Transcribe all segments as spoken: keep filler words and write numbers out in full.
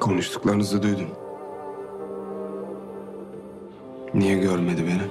Konuştuklarınızı duydum. Niye görmedi beni?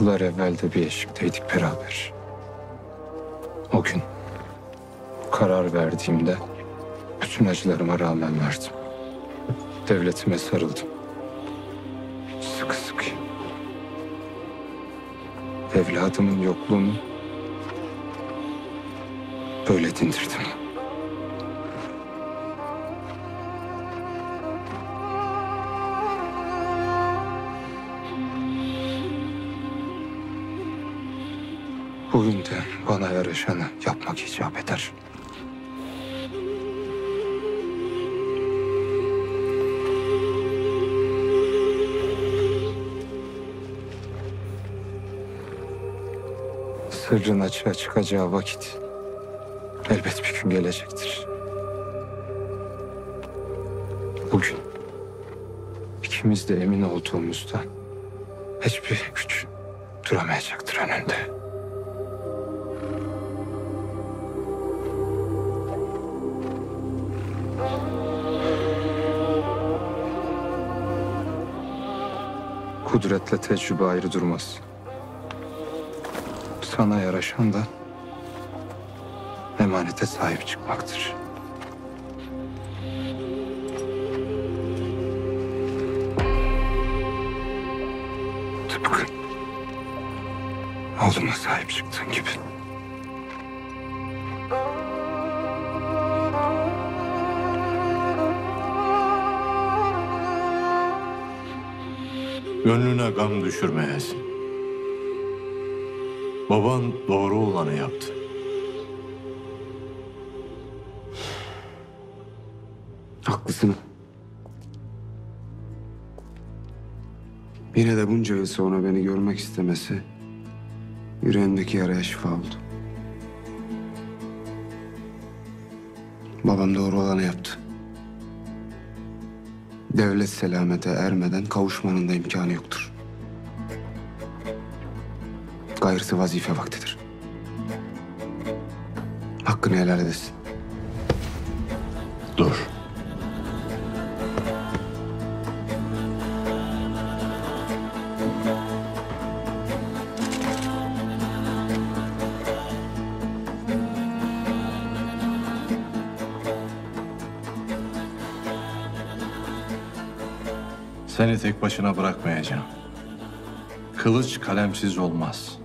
Yıllar evvel de bir eşikteydik beraber. O gün karar verdiğimde bütün acılarıma rağmen verdim. Devletime sarıldım. Sıkı sıkı. Evladımın yokluğunu böyle dindirdim. Bugün de bana yaraşanı yapmak icap eder. Sırrın açığa çıkacağı vakit elbet bir gün gelecektir. Bugün ikimiz de emin olduğumuzda hiçbir güç duramayacaktır önünde. Kudretle tecrübe ayrı durmaz. Sana yaraşan da emanete sahip çıkmaktır. Tıpkı oğluma sahip çıktığın gibi. Gönlüne gam düşürmeyesin. Baban doğru olanı yaptı. Haklısın. Yine de bunca yıl sonra beni görmek istemesi yüreğimdeki yaraya şifa oldu. Babam doğru olanı yaptı. Devlet selamete ermeden kavuşmanın da imkanı yoktur. Gayrısı vazife vaktidir. Hakkını helal edesin. Dur. Seni tek başına bırakmayacağım. Kılıç kalemsiz olmaz.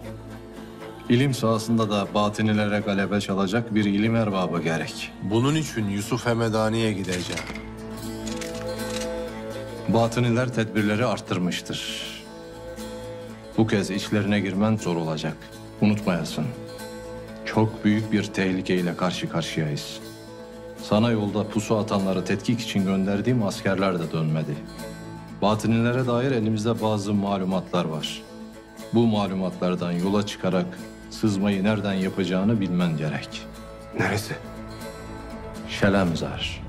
İlim sahasında da batinilere galebe çalacak bir ilim erbabı gerek. Bunun için Yusuf Hemedani'ye gideceğim. Batiniler tedbirleri arttırmıştır. Bu kez içlerine girmen zor olacak. Unutmayasın. Çok büyük bir tehlikeyle karşı karşıyayız. Sana yolda pusu atanları tetkik için gönderdiğim askerler de dönmedi. Batınilere dair elimizde bazı malumatlar var. Bu malumatlardan yola çıkarak sızmayı nereden yapacağını bilmen gerek. Neresi? Şelemzar.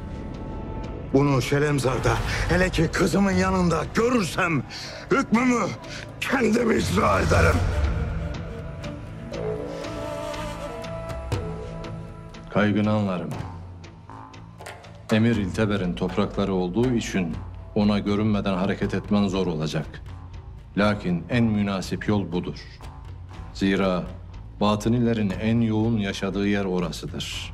Bunu Şelemzar'da, hele ki kızımın yanında görürsem hükmümü kendim icra ederim. Kaygını anlarım. Emir İlteber'in toprakları olduğu için ona görünmeden hareket etmen zor olacak. Lakin en münasip yol budur. Zira batınilerin en yoğun yaşadığı yer orasıdır.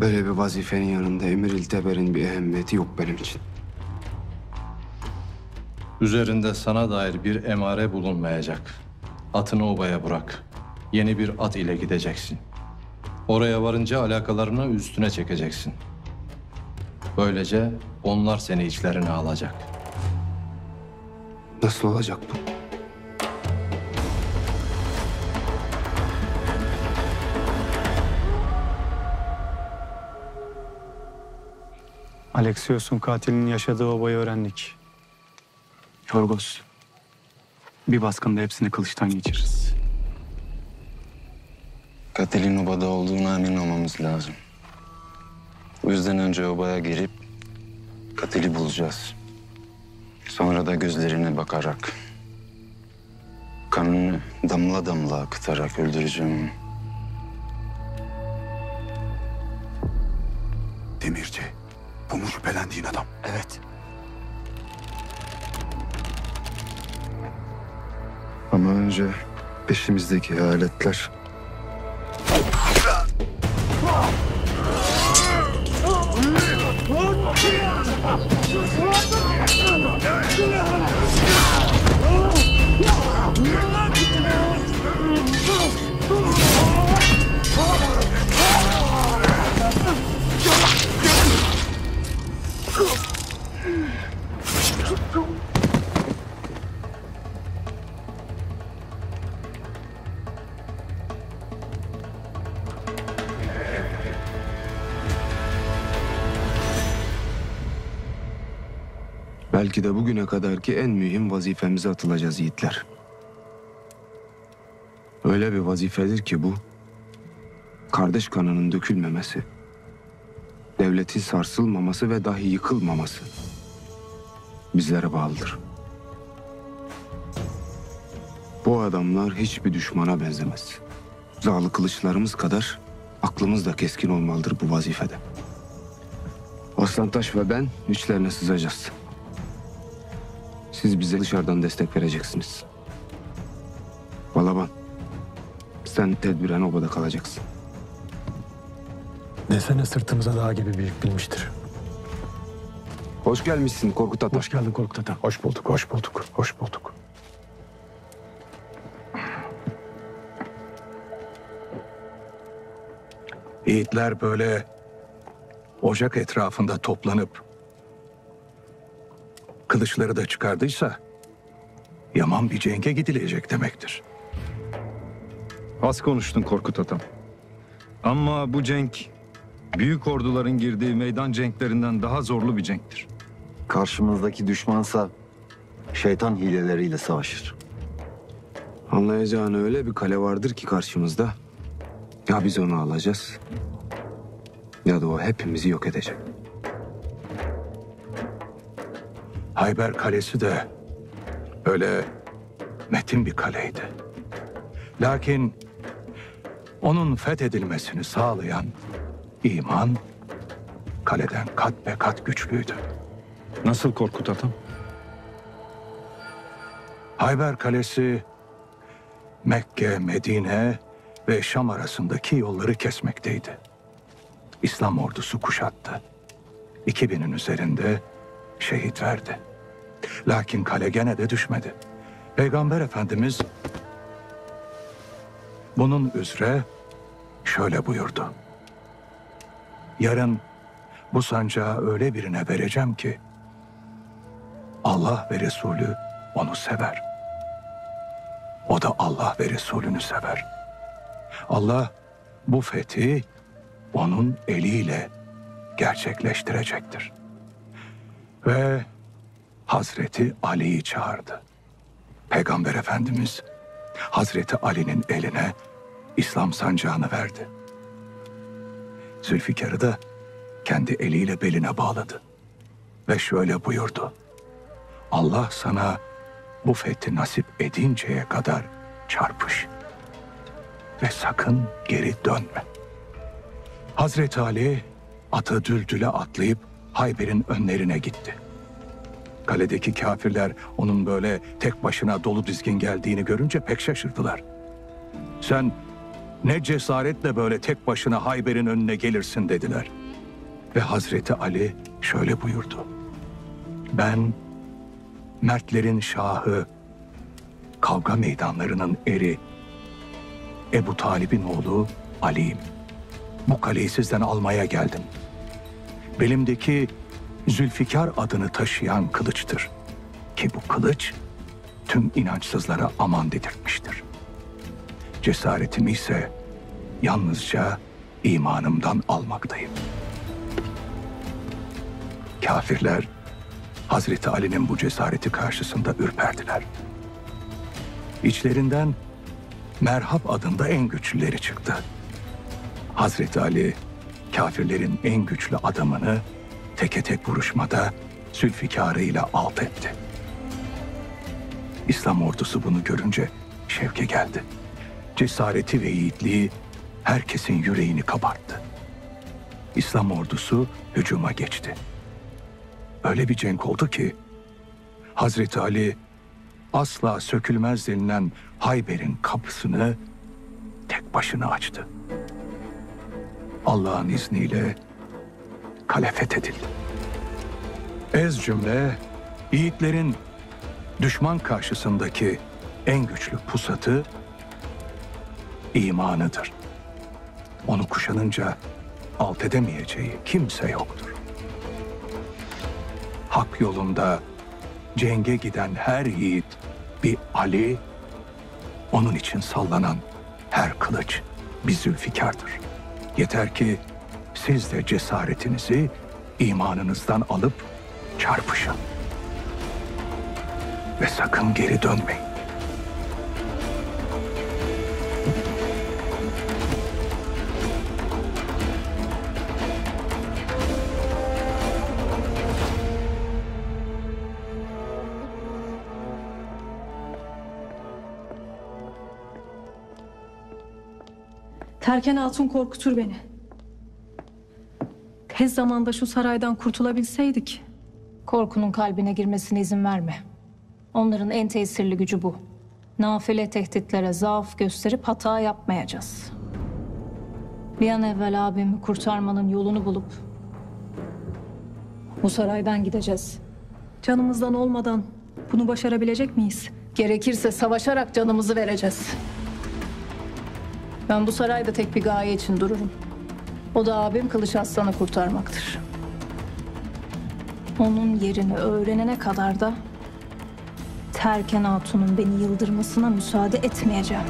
Böyle bir vazifenin yanında Emir İlteber'in bir ehemmiyeti yok benim için. Üzerinde sana dair bir emare bulunmayacak. Atını obaya bırak. Yeni bir at ile gideceksin. Oraya varınca alakalarını üstüne çekeceksin. Böylece onlar seni içlerine alacak. Nasıl olacak bu? Alexios'un katilinin yaşadığı obayı öğrendik. Yorgos, bir baskında hepsini kılıçtan geçiririz. Katilin obada olduğuna emin olmamız lazım. O yüzden önce obaya girip katili bulacağız. Sonra da gözlerine bakarak, kanını damla damla akıtarak öldüreceğim onu. Demirci, bu mu şüphelendiğin adam? Evet. Ama önce peşimizdeki aletler... Belki de bugüne kadarki en mühim vazifemize atılacağız yiğitler. Öyle bir vazifedir ki bu, kardeş kanının dökülmemesi, devletin sarsılmaması ve dahi yıkılmaması bizlere bağlıdır. Bu adamlar hiçbir düşmana benzemez. Zağlı kılıçlarımız kadar aklımız da keskin olmalıdır bu vazifede. Aslantaş ve ben içlerine sızacağız. Siz bize dışarıdan destek vereceksiniz. Balaban, sen tedbiren obada kalacaksın. Desene sırtımıza dağ gibi büyük bilmiştir. Hoş gelmişsin Korkut Atan. Hoş geldin Korkut Atan. Hoş bulduk, hoş bulduk, hoş bulduk. Yiğitler böyle ocak etrafında toplanıp kılıçları da çıkardıysa yaman bir cenge gidilecek demektir. Az konuştun Korkut Atam. Ama bu cenk büyük orduların girdiği meydan cenklerinden daha zorlu bir cenktir. Karşımızdaki düşmansa şeytan hileleriyle savaşır. Anlayacağın öyle bir kale vardır ki karşımızda. Ya biz onu alacağız ya da o hepimizi yok edecek. Hayber Kalesi de öyle metin bir kaleydi. Lakin onun fethedilmesini sağlayan iman kaleden kat be kat güçlüydü. Nasıl Korkut Atam? Hayber Kalesi Mekke, Medine ve Şam arasındaki yolları kesmekteydi. İslam ordusu kuşattı. iki binin üzerinde şehit verdi. Lakin kale gene de düşmedi. Peygamber Efendimiz bunun üzere şöyle buyurdu. Yarın bu sancağı öyle birine vereceğim ki Allah ve Resulü onu sever. O da Allah ve Resulünü sever. Allah bu fethi onun eliyle gerçekleştirecektir. Ve Hazreti Ali'yi çağırdı. Peygamber Efendimiz Hazreti Ali'nin eline İslam sancağını verdi. Zülfikar'ı da kendi eliyle beline bağladı. Ve şöyle buyurdu. Allah sana bu fethi nasip edinceye kadar çarpış. Ve sakın geri dönme. Hazreti Ali atı düldüle atlayıp Hayber'in önlerine gitti. Kaledeki kafirler onun böyle tek başına dolu dizgin geldiğini görünce pek şaşırdılar. Sen ne cesaretle böyle tek başına Hayber'in önüne gelirsin dediler. Ve Hazreti Ali şöyle buyurdu. Ben mertlerin şahı, kavga meydanlarının eri, Ebu Talib'in oğlu Ali'yim. Bu kaleyi sizden almaya geldim. Belimdeki Zülfikar adını taşıyan kılıçtır. Ki bu kılıç tüm inançsızlara aman dedirtmiştir. Cesaretimi ise yalnızca imanımdan almaktayım. Kafirler Hazreti Ali'nin bu cesareti karşısında ürperdiler. İçlerinden Merhab adında en güçlüleri çıktı. Hazreti Ali kafirlerin en güçlü adamını teke tek vuruşmada Zülfikar'ıyla alt etti. İslam ordusu bunu görünce şevke geldi. Cesareti ve yiğitliği herkesin yüreğini kabarttı. İslam ordusu hücuma geçti. Öyle bir cenk oldu ki Hazreti Ali asla sökülmez denilen Hayber'in kapısını tek başına açtı. Allah'ın izniyle kale fethedildi. Ez cümle yiğitlerin düşman karşısındaki en güçlü pusatı imanıdır. Onu kuşanınca alt edemeyeceği kimse yoktur. Hak yolunda cenge giden her yiğit bir Ali, onun için sallanan her kılıç bir Zülfikar'dır. Yeter ki siz de cesaretinizi imanınızdan alıp çarpışın. Ve sakın geri dönmeyin. Terken Hatun korkutur beni. Tez zamanda şu saraydan kurtulabilseydik. Korkunun kalbine girmesine izin verme. Onların en tesirli gücü bu. Nafile tehditlere zaaf gösterip hata yapmayacağız. Bir an evvel abimi kurtarmanın yolunu bulup bu saraydan gideceğiz. Canımızdan olmadan bunu başarabilecek miyiz? Gerekirse savaşarak canımızı vereceğiz. Ben bu sarayda tek bir gaye için dururum. O da abim Kılıç Aslan'ı kurtarmaktır. Onun yerini öğrenene kadar da Terken Hatun'un beni yıldırmasına müsaade etmeyeceğim.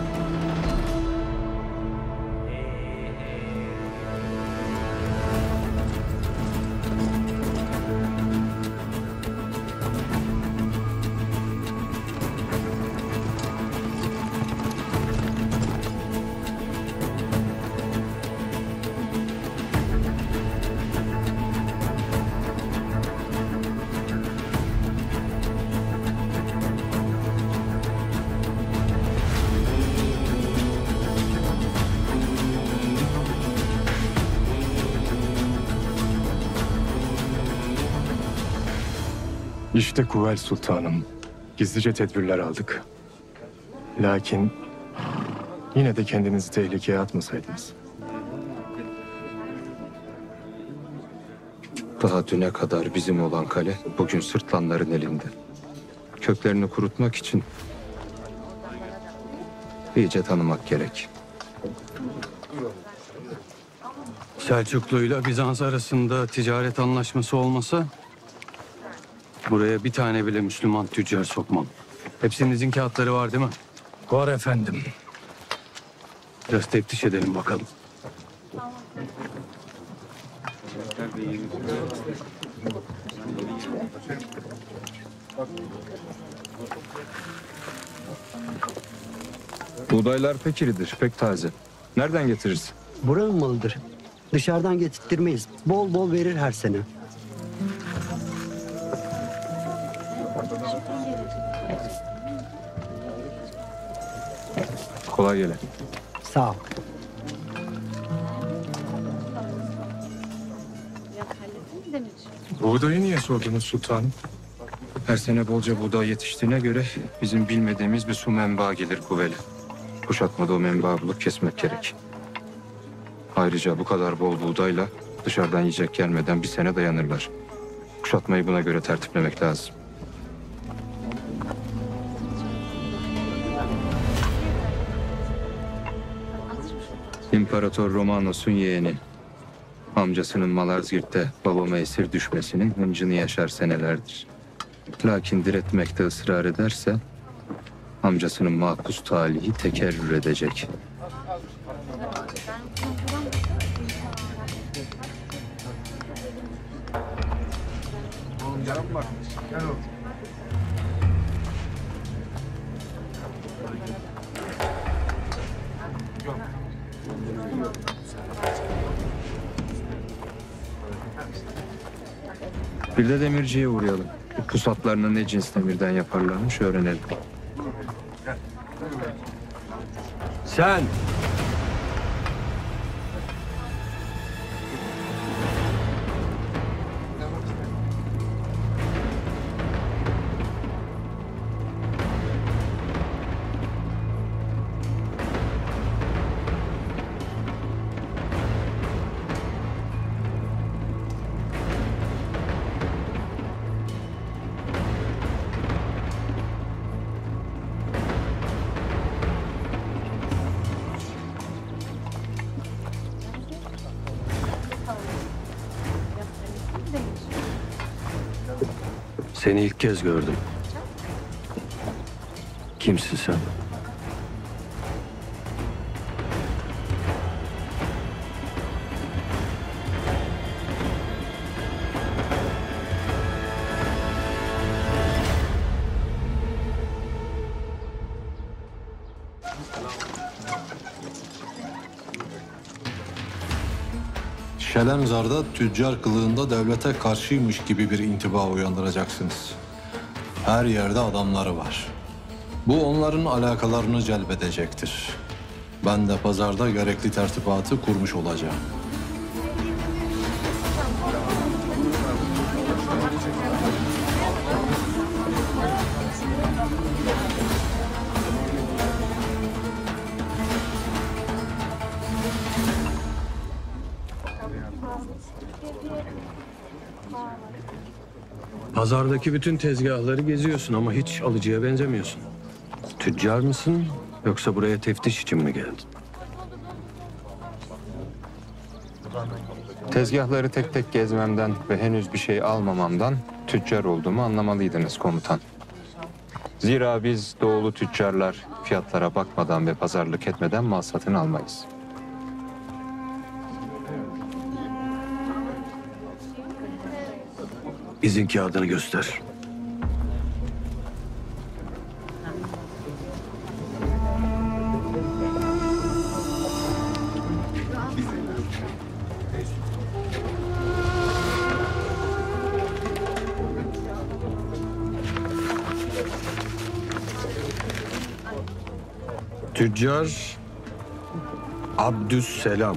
İşte Kuvel Sultanım, gizlice tedbirler aldık. Lakin yine de kendinizi tehlikeye atmasaydınız. Daha düne kadar bizim olan kale bugün sırtlanların elinde. Köklerini kurutmak için iyice tanımak gerek. Selçuklu'yla Bizans arasında ticaret anlaşması olmasa buraya bir tane bile Müslüman tüccar sokmam. Hepsinizin kağıtları var değil mi? Var efendim. Biraz teftiş edelim bakalım. Buğdaylar pek iridir, pek taze. Nereden getiririz? Buranın malıdır. Dışarıdan getirttirmeyiz. Bol bol verir her sene. Kolay gele. Sağ ol. Buğdayı niye sordunuz sultanım? Her sene bolca buğday yetiştiğine göre bizim bilmediğimiz bir su menbaı gelir Kuvel'e. Kuşatmada o menbaı bulup kesmek gerek. Ayrıca bu kadar bol buğdayla dışarıdan yiyecek gelmeden bir sene dayanırlar. Kuşatmayı buna göre tertiplemek lazım. İmparator Romanos'un yeğeni, amcasının Malazgirt'te babama esir düşmesinin hıncını yaşar senelerdir. Lakin diretmekte ısrar ederse amcasının mahpus talihi tekerrür edecek. Bir de demirciye uğrayalım. Pusatlarını ne cins demirden yaparlarmış öğrenelim. Sen! Seni ilk kez gördüm. Kimsin sen? Şelemzar'da tüccar kılığında devlete karşıymış gibi bir intiba uyandıracaksınız. Her yerde adamları var. Bu onların alakalarını celbedecektir. Ben de pazarda gerekli tertibatı kurmuş olacağım. Pazardaki bütün tezgahları geziyorsun ama hiç alıcıya benzemiyorsun. Tüccar mısın yoksa buraya teftiş için mi geldin? Tezgahları tek tek gezmemden ve henüz bir şey almamamdan tüccar olduğumu anlamalıydınız komutan. Zira biz doğulu tüccarlar fiyatlara bakmadan ve pazarlık etmeden mal satın almayız. İzin kağıdını göster. Tüccar Abdüsselam.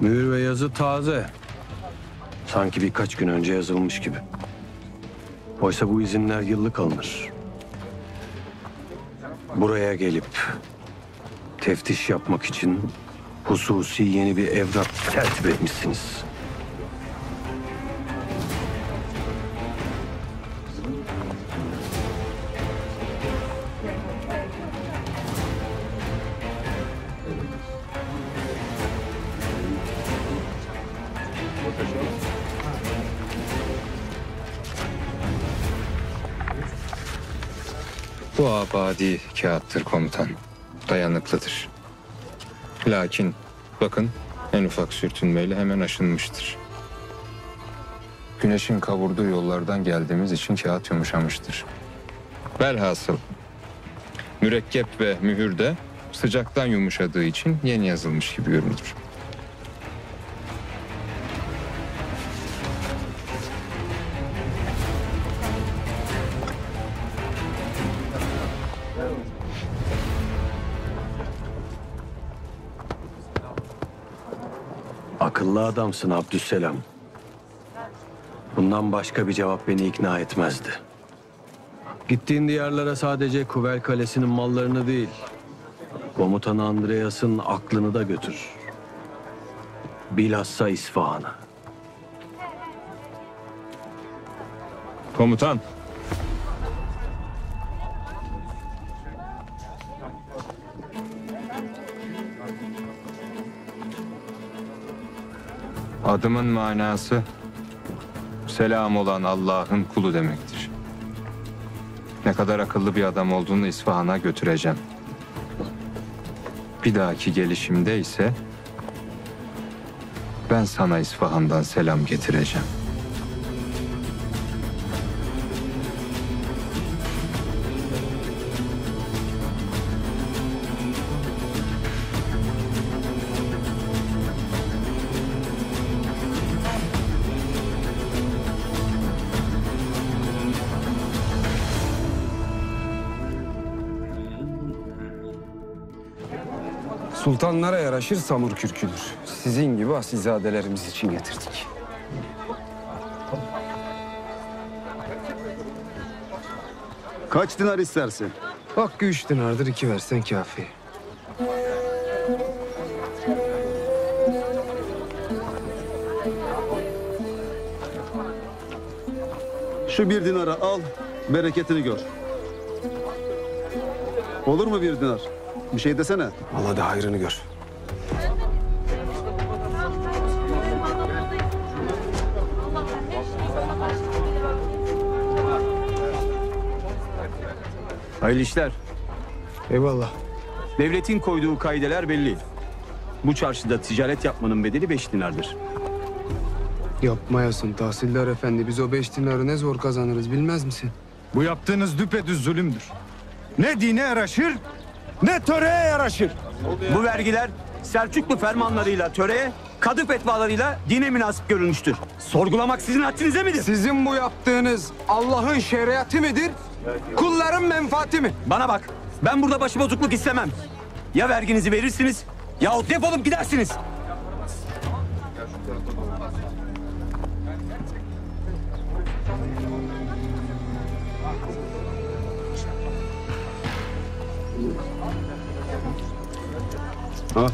Mühür ve yazı taze. Sanki birkaç gün önce yazılmış gibi. Oysa bu izinler yıllık alınır. Buraya gelip teftiş yapmak için hususi yeni bir evrak tertip etmişsiniz. Bu abadi kağıttır komutan. Dayanıklıdır. Lakin bakın en ufak sürtünmeyle hemen aşınmıştır. Güneşin kavurduğu yollardan geldiğimiz için kağıt yumuşamıştır. Velhasıl mürekkep ve mühür de sıcaktan yumuşadığı için yeni yazılmış gibi görünür. Akıllı adamsın Abdüsselam. Bundan başka bir cevap beni ikna etmezdi. Gittiğin diyarlara sadece Kuvel Kalesi'nin mallarını değil, komutan Andreas'ın aklını da götür. Bilhassa İsfahan'a. Komutan. Adımın manası selam olan Allah'ın kulu demektir. Ne kadar akıllı bir adam olduğunu İsfahan'a götüreceğim. Bir dahaki gelişimde ise ben sana İsfahan'dan selam getireceğim. Sultanlara yaraşır samur kürküdür. Sizin gibi asilzadelerimiz için getirdik. Kaç dinar istersin? Hakkı üç dinardır, iki versen kafi. Şu bir dinara al, bereketini gör. Olur mu bir dinar? Bir şey desene. Allah da hayrını gör. Hayırlı işler. Eyvallah. Devletin koyduğu kaideler belli. Bu çarşıda ticaret yapmanın bedeli beş dinardır. Yapmayasın Tahsildar Efendi. Biz o beş dinarı ne zor kazanırız bilmez misin? Bu yaptığınız düpedüz zulümdür. Ne dine yaraşır, ne töreye yaraşır. Bu vergiler Selçuklu fermanlarıyla töreye, kadı fetvalarıyla dine münasip görülmüştür. Sorgulamak sizin haddinize midir? Sizin bu yaptığınız Allah'ın şeriatı midir, kulların menfaati mi? Bana bak, ben burada başı bozukluk istemem. Ya verginizi verirsiniz yahut defolup gidersiniz. Ha.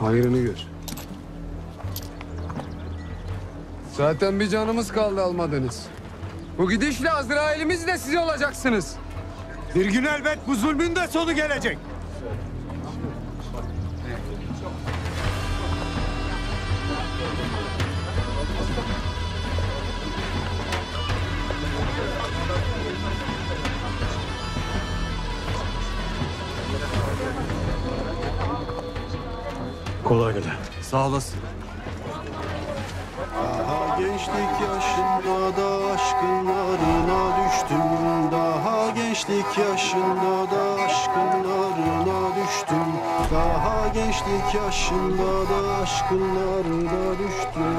Hayrını gör. Zaten bir canımız kaldı almadınız. Bu gidişle Azrail'imizle siz olacaksınız. Bir gün elbet bu zulmün de sonu gelecek. Kolay gele. Sağ olasın. Daha gençlik yaşında da aşkınlarına düştüm. Daha gençlik yaşında da aşkınlarına düştüm. Daha gençlik yaşında da aşkınlarına düştüm.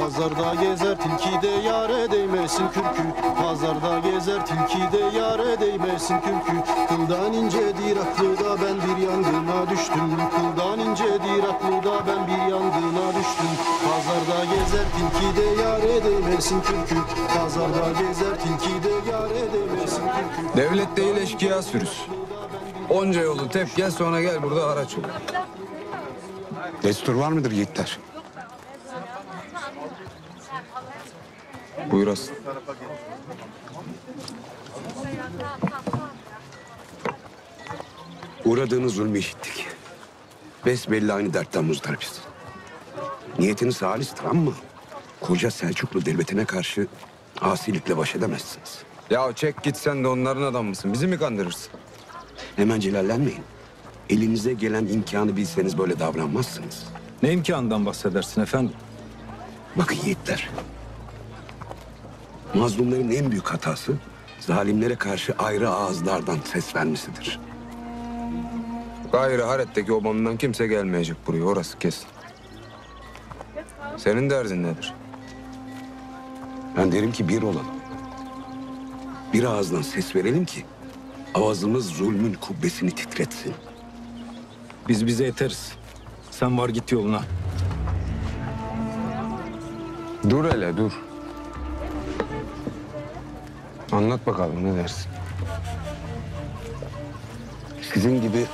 Pazarda gezer tilki de yâre değmesin kürkü. Pazarda gezer tilki de yâre değmesin kürkü. Kıldan incedir aklı da ben bir yangına düştüm. Kıldan incedir aklı da ben bir yangına düştüm. Pazarda gezer tilki de yâre değmesin kürkü. Pazarda gezer tilki de yâre değmesin kürkü. Devlet değil eşkıya sürüs. Onca yolu tep gel sonra gel burada haraç olur. Destur var mıdır yiğitler? Buyurasın. Uğradığınız zulmü işittik. Besbelli aynı dertten muzdaribiz. Niyetiniz halistir ama koca Selçuklu devletine karşı asilikle baş edemezsiniz. Ya çek git sen de onların adamısın. Bizi mi kandırırsın? Hemen celallenmeyin. Elinize gelen imkanı bilseniz böyle davranmazsınız. Ne imkandan bahsedersin efendim? Bakın yiğitler. Mazlumların en büyük hatası zalimlere karşı ayrı ağızlardan ses vermesidir. Gayrı haretteki obamdan kimse gelmeyecek buraya, orası kesin. Senin derdin nedir? Ben derim ki bir olalım. Bir ağızdan ses verelim ki ağzımız zulmün kubbesini titretsin. Biz bize yeteriz. Sen var git yoluna. Dur hele dur. Anlat bakalım ne dersin? Sizin gibi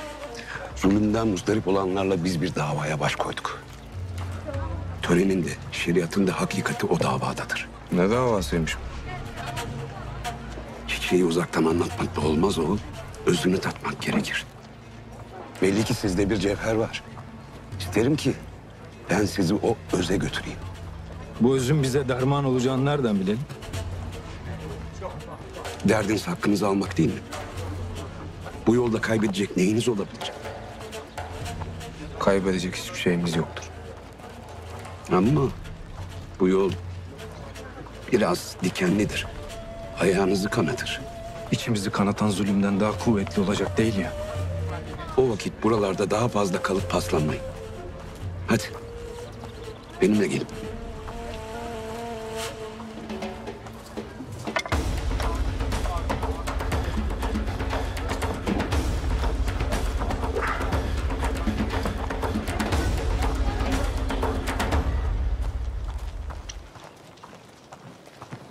zulümden muzdarip olanlarla biz bir davaya baş koyduk. Törenin de şeriatın da hakikati o davadadır. Ne davasıymış? hiçbir şeyi uzaktan anlatmak da olmaz oğul. Özünü tatmak gerekir. Belli ki sizde bir cevher var. İsterim ki ben sizi o öze götüreyim. Bu özün bize derman olacağını nereden bilelim? Derdiniz hakkınızı almak değil mi? Bu yolda kaybedecek neyiniz olabilir? Kaybedecek hiçbir şeyimiz yoktur. Ama bu yol biraz dikenlidir. Ayağınızı kanatır. İçimizi kanatan zulümden daha kuvvetli olacak değil ya. O vakit buralarda daha fazla kalıp paslanmayın. Hadi benimle gelin.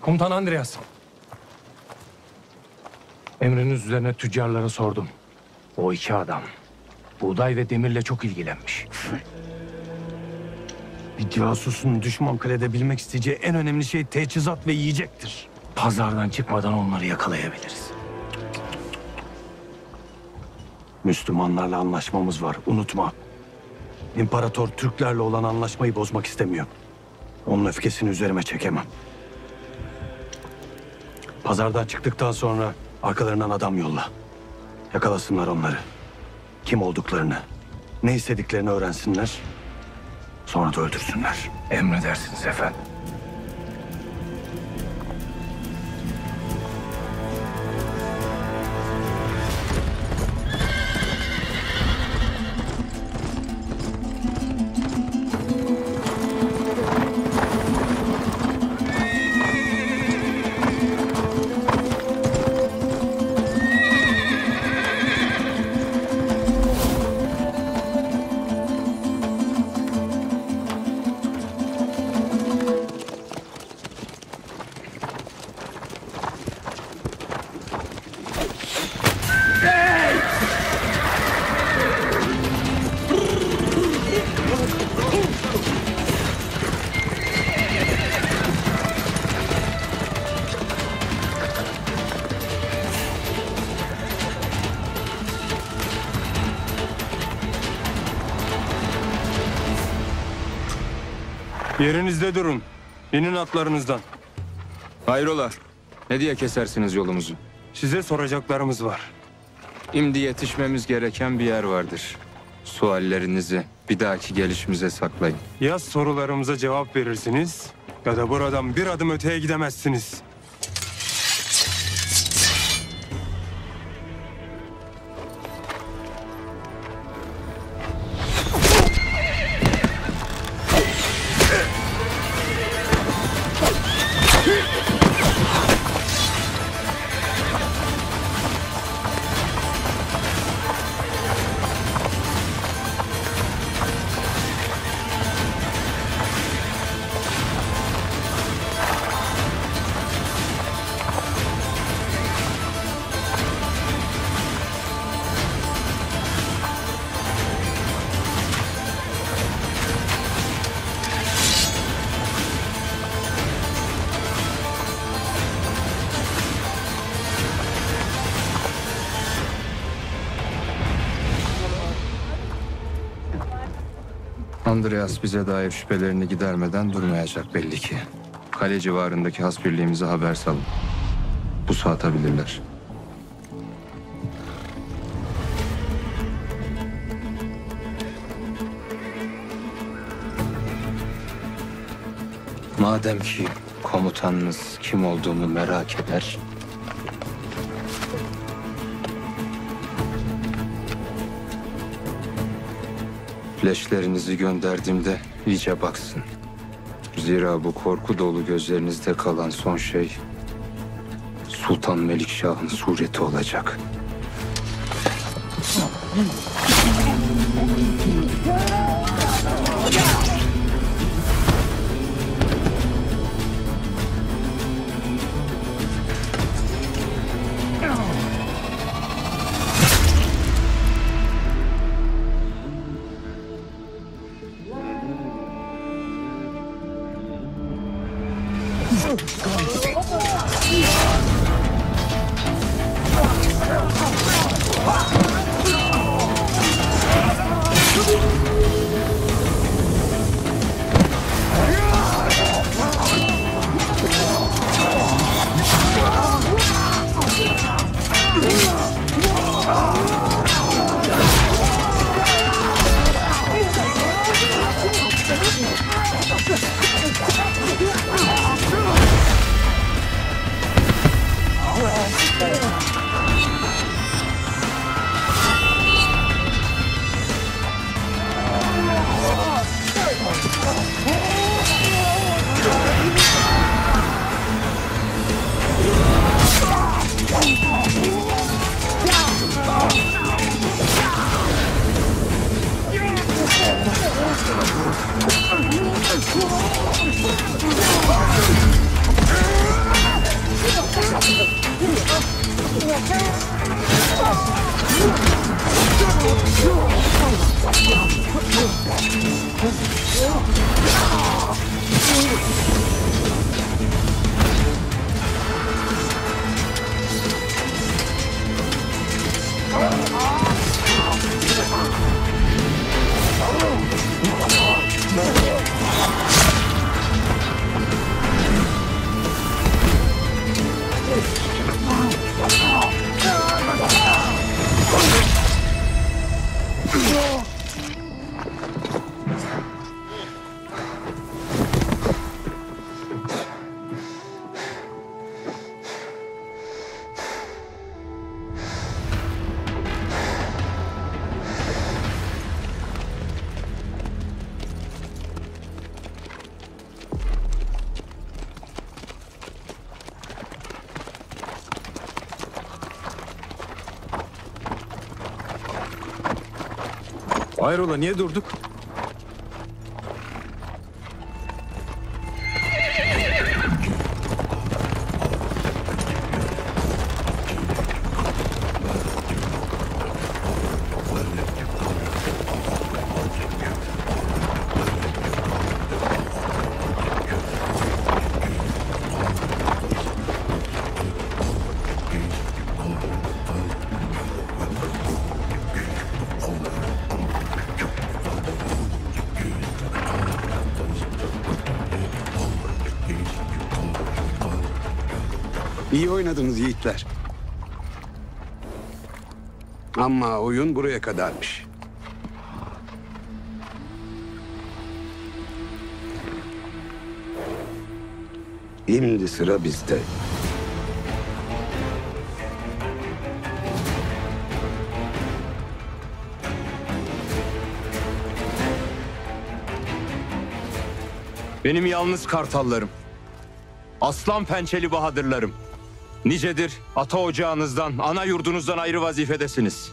Komutan Andreas. Emriniz üzerine tüccarlara sordum. O iki adam buğday ve demirle çok ilgilenmiş. Bir casusun düşman kalede bilmek isteyeceği en önemli şey teçhizat ve yiyecektir. Pazardan çıkmadan onları yakalayabiliriz. Müslümanlarla anlaşmamız var, unutma. İmparator Türklerle olan anlaşmayı bozmak istemiyor. Onun öfkesini üzerime çekemem. Pazardan çıktıktan sonra arkalarından adam yolla. Yakalasınlar onları. Kim olduklarını, ne istediklerini öğrensinler. Sonra da öldürsünler. Emredersiniz efendim. Yerinizde durun. İnin atlarınızdan. Hayrola? Ne diye kesersiniz yolumuzu? Size soracaklarımız var. Şimdi yetişmemiz gereken bir yer vardır. Suallerinizi bir dahaki gelişimize saklayın. Ya sorularımıza cevap verirsiniz ya da buradan bir adım öteye gidemezsiniz. Andreas bize dair şüphelerini gidermeden durmayacak belli ki. Kale civarındaki has birliğimize haber salın. Pusu atabilirler. Madem ki komutanınız kim olduğunu merak eder... Leşlerinizi gönderdiğimde iyice baksın. Zira bu korku dolu gözlerinizde kalan son şey Sultan Melikşah'ın sureti olacak. Hayrola, niye durduk? İyi oynadınız yiğitler. Ama oyun buraya kadarmış. Şimdi sıra bizde. Benim yalnız kartallarım, aslan pençeli bahadırlarım. Nicedir ata ocağınızdan, ana yurdunuzdan ayrı vazifedesiniz.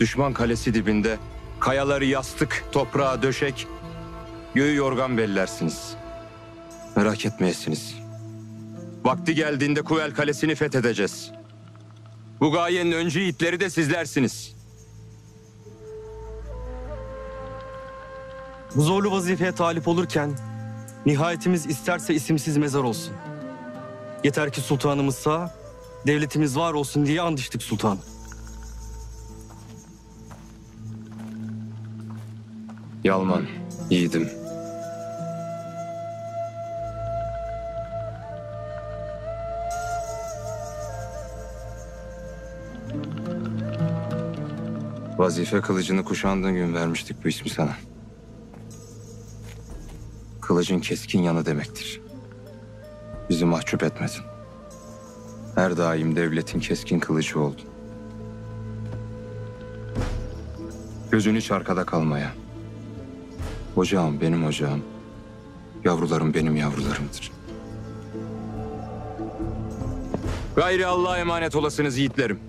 Düşman kalesi dibinde kayaları yastık, toprağa döşek, göğü yorgan bellersiniz. Merak etmeyesiniz. Vakti geldiğinde Kuvel Kalesi'ni fethedeceğiz. Bu gayenin öncü yiğitleri de sizlersiniz. Bu zorlu vazifeye talip olurken nihayetimiz isterse isimsiz mezar olsun. Yeter ki sultanımız sağ, devletimiz var olsun diye and içtik sultan. Yalman, yiğidim. Vazife kılıcını kuşandığın gün vermiştik bu ismi sana. Kılıcın keskin yanı demektir. Bizi mahcup etmedin. Her daim devletin keskin kılıcı oldun. Gözün hiç arkada kalmaya. Ocağım benim ocağım. Yavrularım benim yavrularımdır. Gayri Allah'a emanet olasınız yiğitlerim.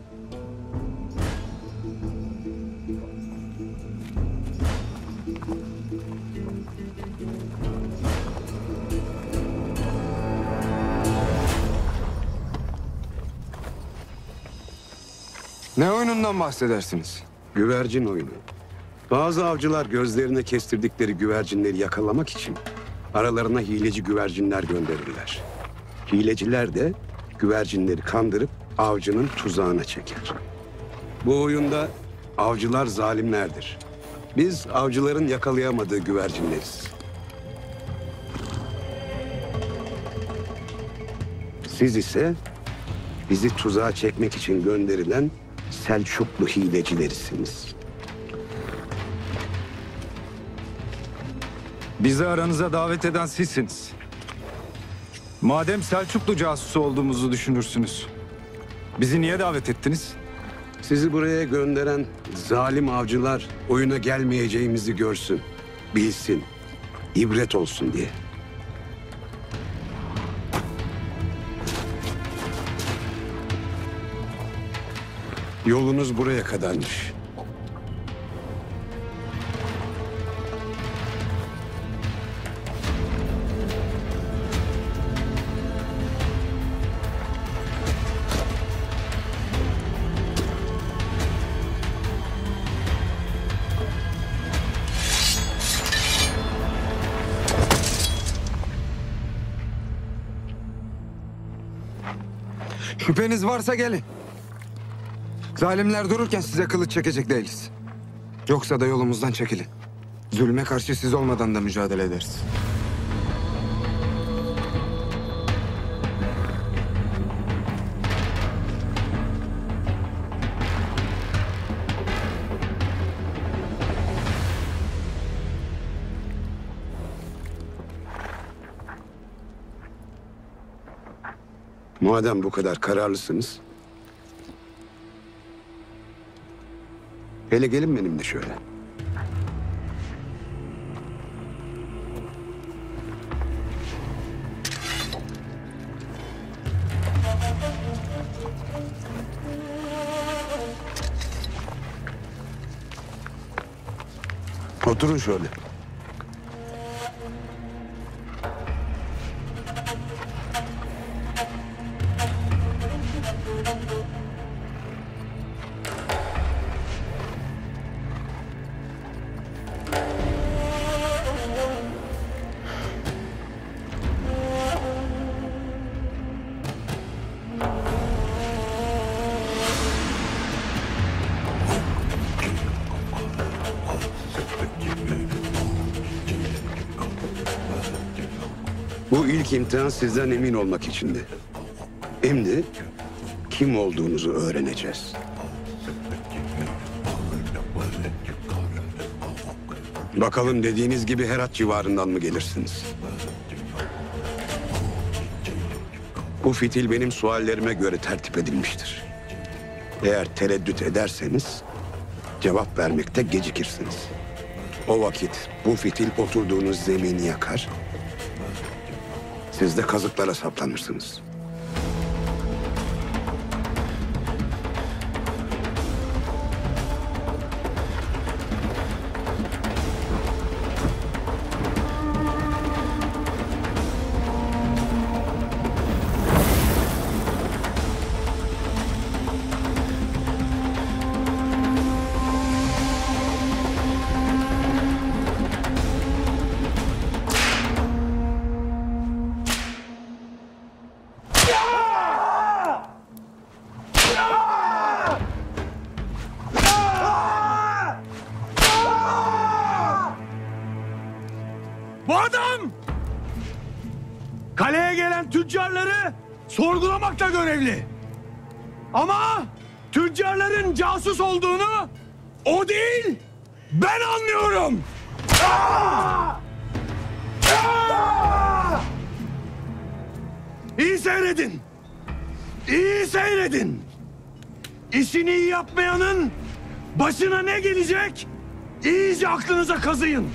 Ne oyunundan bahsedersiniz? Güvercin oyunu. Bazı avcılar gözlerine kestirdikleri güvercinleri yakalamak için aralarına hileci güvercinler gönderirler. Hileciler de güvercinleri kandırıp avcının tuzağına çeker. Bu oyunda avcılar zalimlerdir. Biz avcıların yakalayamadığı güvercinleriz. Siz ise bizi tuzağa çekmek için gönderilen Selçuklu hilecilerisiniz. Bizi aranıza davet eden sizsiniz. Madem Selçuklu casusu olduğumuzu düşünürsünüz, bizi niye davet ettiniz? Sizi buraya gönderen zalim avcılar oyuna gelmeyeceğimizi görsün, bilsin, ibret olsun diye. Yolunuz buraya kadarmış. Şüpheniz varsa gelin. Zalimler dururken size kılıç çekecek değiliz. Yoksa da yolumuzdan çekilin. Zulme karşı siz olmadan da mücadele ederiz. Madem bu kadar kararlısınız, hele gelin benimle şöyle. Oturun şöyle. İmtihan sizden emin olmak içindi. Şimdi kim olduğunuzu öğreneceğiz. Bakalım dediğiniz gibi Herat civarından mı gelirsiniz? Bu fitil benim suallerime göre tertip edilmiştir. Eğer tereddüt ederseniz cevap vermekte gecikirsiniz. O vakit bu fitil oturduğunuz zemini yakar, siz de kazıklara saplanırsınız. Görevli. Ama tüccarların casus olduğunu o değil, ben anlıyorum. İyi seyredin. İyi seyredin. İşini iyi yapmayanın başına ne gelecek iyice aklınıza kazıyın.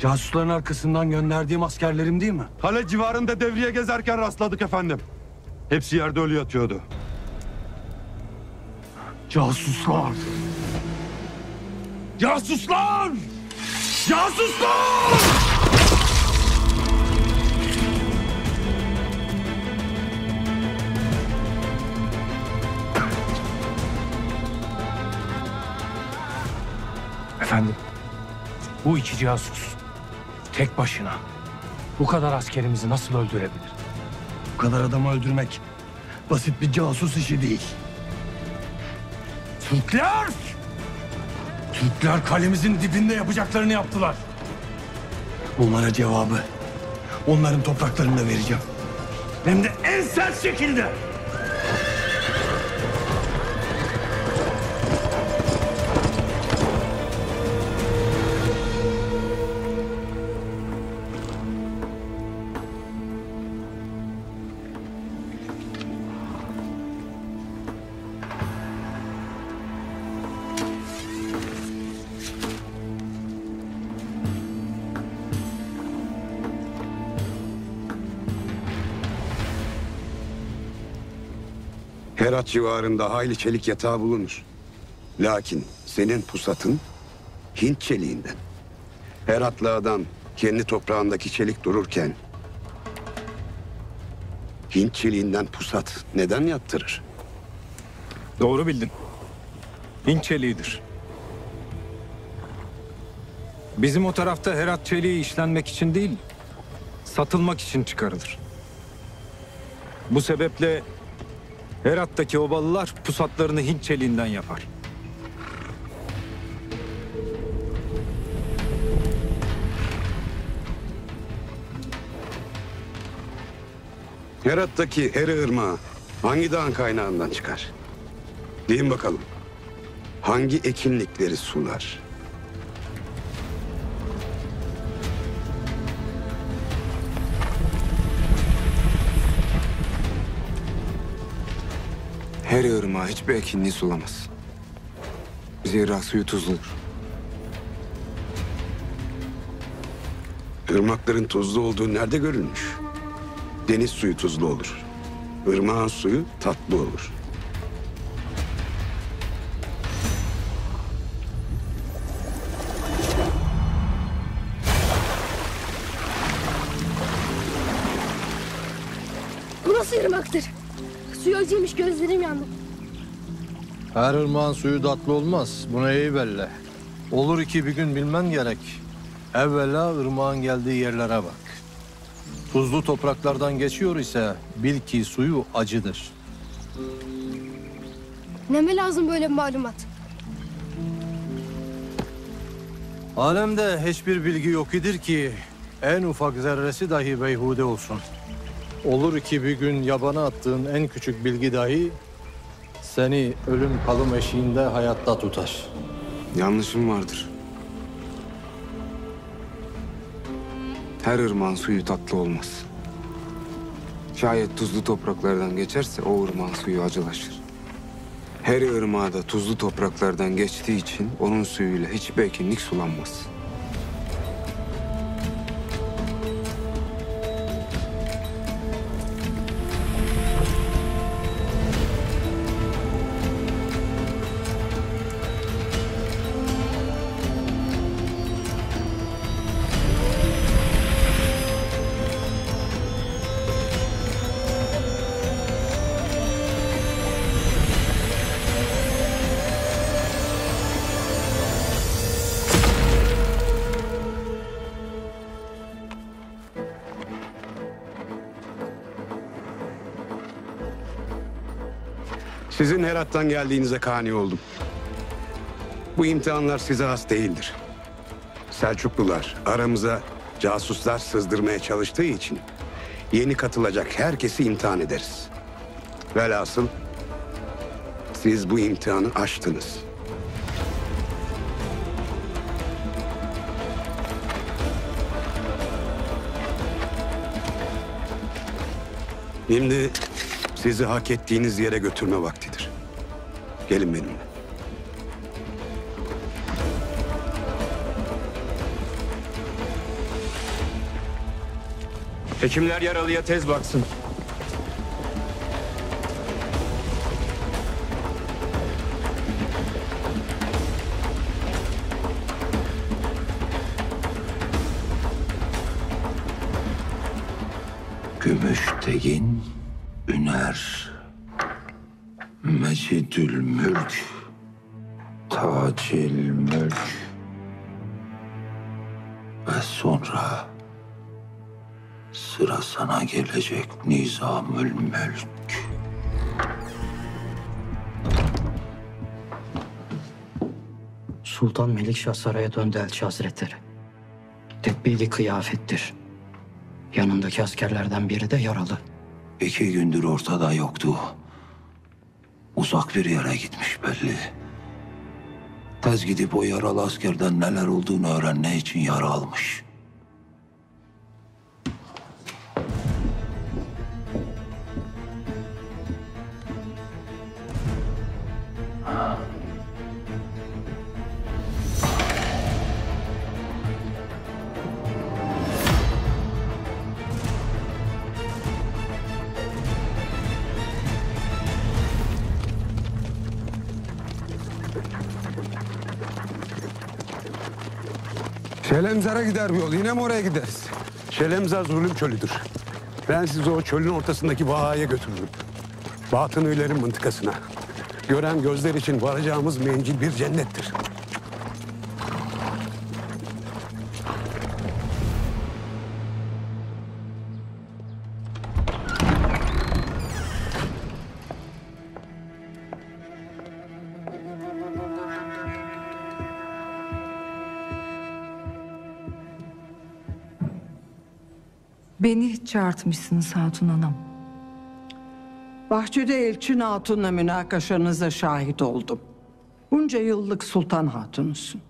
Casusların arkasından gönderdiğim askerlerim değil mi? Kale civarında devriye gezerken rastladık efendim. Hepsi yerde ölü yatıyordu. Casuslar! Casuslar! Casuslar! Efendim? Bu iki casus tek başına bu kadar askerimizi nasıl öldürebilir? Bu kadar adamı öldürmek basit bir casus işi değil. Türkler! Türkler kalemizin dibinde yapacaklarını yaptılar. Onlara cevabı onların topraklarında vereceğim. Hem de en sert şekilde. Herat civarında hayli çelik yatağı bulunur. Lakin senin pusatın Hint çeliğinden. Heratlı adam kendi toprağındaki çelik dururken Hint çeliğinden pusat neden yaptırır? Doğru bildin. Hint çeliğidir. Bizim o tarafta Herat çeliği işlenmek için değil, satılmak için çıkarılır. Bu sebeple Herat'taki obalılar pusatlarını Hint çeliğinden yapar. Herat'taki Hera Irmağı hangi dağın kaynağından çıkar? Deyin bakalım. Hangi ekinlikleri sular? Her ırmağı hiçbir ekinliği sulamaz. Zira suyu tuzludur. Irmakların tuzlu olduğu nerede görülmüş? Deniz suyu tuzlu olur. Irmağın suyu tatlı olur. Bu nasıl ırmaktır? Suyu acıymış, gözlerim yandı. Her ırmağın suyu tatlı olmaz. Buna iyi belli. Olur ki bir gün bilmen gerek. Evvela ırmağın geldiği yerlere bak. Tuzlu topraklardan geçiyor ise bil ki suyu acıdır. Neme lazım böyle bir malumat? Alemde hiçbir bilgi yok idir ki en ufak zerresi dahi beyhude olsun. Olur ki bir gün yabana attığın en küçük bilgi dahi seni ölüm kalım eşiğinde hayatta tutar. Yanlışım vardır. Her ırmağın suyu tatlı olmaz. Şayet tuzlu topraklardan geçerse o ırmağın suyu acılaşır. Her ırmağı da tuzlu topraklardan geçtiği için onun suyuyla hiçbir ekinlik sulanmaz. Sizin Herat'tan geldiğinize kani oldum. Bu imtihanlar size has değildir. Selçuklular aramıza casuslar sızdırmaya çalıştığı için yeni katılacak herkesi imtihan ederiz. Velhasıl siz bu imtihanı aştınız. Şimdi sizi hak ettiğiniz yere götürme vaktidir. Gelin benimle. Hekimler yaralıya tez baksın. Gümüş teyin üner, Mecidül Mülk, Tâcü'l-Mülk, müddet sonra sıra sana gelecek Nizâmü'l-Mülk. Sultan Melikşah saraya döndü Elçi Hazretleri. Tebdili kıyafettir. Yanındaki askerlerden biri de yaralı. İki gündür ortada yoktu. Uzak bir yere gitmiş belli. Tez gidip o yaralı askerden neler olduğunu öğrenme için yara almış. Şelemzar'a gider bu yol. Yine mi oraya gideriz? Şelemzar zulüm çölüdür. Ben sizi o çölün ortasındaki bahaya götürürüm. Batınülerin mıntıkasına. Gören gözler için varacağımız mencil bir cennettir. Beni hiç çağırtmışsınız Hatun Hanım. Bahçede Elçin Hatun'la münakaşanıza şahit oldum. Bunca yıllık Sultan Hatun'usun.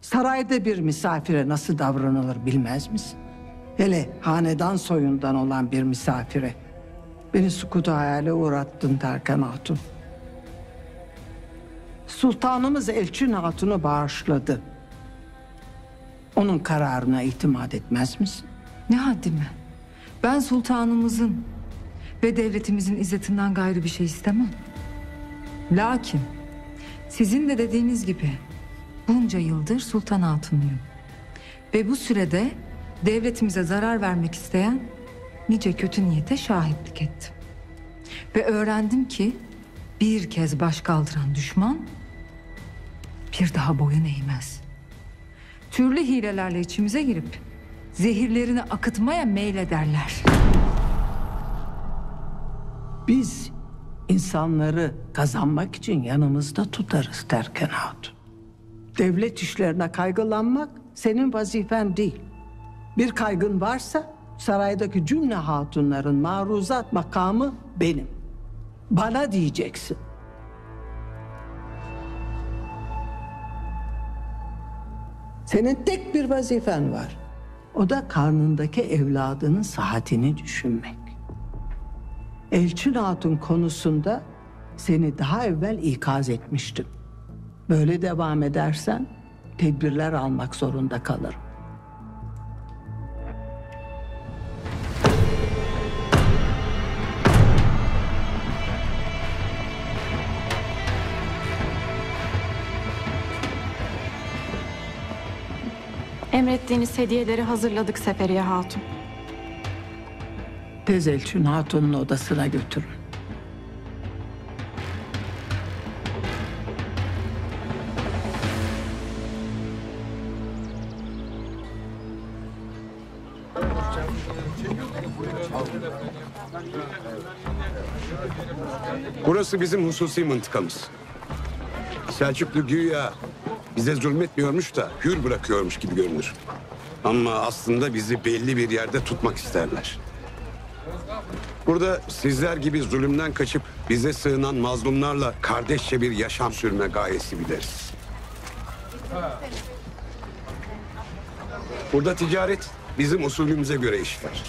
Sarayda bir misafire nasıl davranılır bilmez misin? Hele hanedan soyundan olan bir misafire. Beni sukutu hayale uğrattın Terken Hatun. Sultanımız Elçin Hatun'u bağışladı. Onun kararına itimat etmez misin? Ne haddime? Ben sultanımızın ve devletimizin izzetinden gayrı bir şey istemem. Lakin sizin de dediğiniz gibi bunca yıldır Sultan Hatun'uyum. Ve bu sürede devletimize zarar vermek isteyen nice kötü niyete şahitlik ettim. Ve öğrendim ki bir kez baş kaldıran düşman bir daha boyun eğmez. Türlü hilelerle içimize girip zehirlerini akıtmaya meylederler. Biz insanları kazanmak için yanımızda tutarız Terken Hatun. Devlet işlerine kaygılanmak senin vazifen değil. Bir kaygın varsa saraydaki cümle hatunların maruzat makamı benim. Bana diyeceksin. Senin tek bir vazifen var. O da karnındaki evladının sıhhatini düşünmek. Elçin Hatun konusunda seni daha evvel ikaz etmiştim. Böyle devam edersen tedbirler almak zorunda kalırım. Emrettiğiniz hediyeleri hazırladık Seferiye Hatun. Tez Elçin Hatun'un odasına götürün. Burası bizim hususi mıntıkamız. Selçuklu güya bize zulmetmiyormuş da hür bırakıyormuş gibi görünür. Ama aslında bizi belli bir yerde tutmak isterler. Burada sizler gibi zulümden kaçıp bize sığınan mazlumlarla kardeşçe bir yaşam sürme gayesi biliriz. Burada ticaret bizim usulümüze göre işler.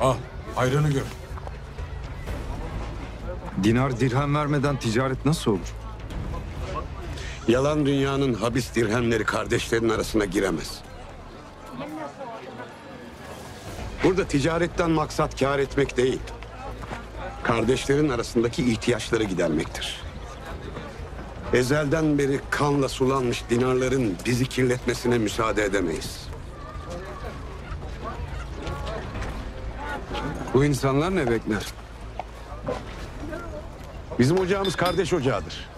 Ah, ayranı gör. Dinar dirhem vermeden ticaret nasıl olur? Yalan dünyanın habis dirhemleri kardeşlerin arasına giremez. Burada ticaretten maksat kâr etmek değil, kardeşlerin arasındaki ihtiyaçları gidermektir. Ezelden beri kanla sulanmış dinarların bizi kirletmesine müsaade edemeyiz. Bu insanlar ne bekler? Bizim ocağımız kardeş ocağıdır.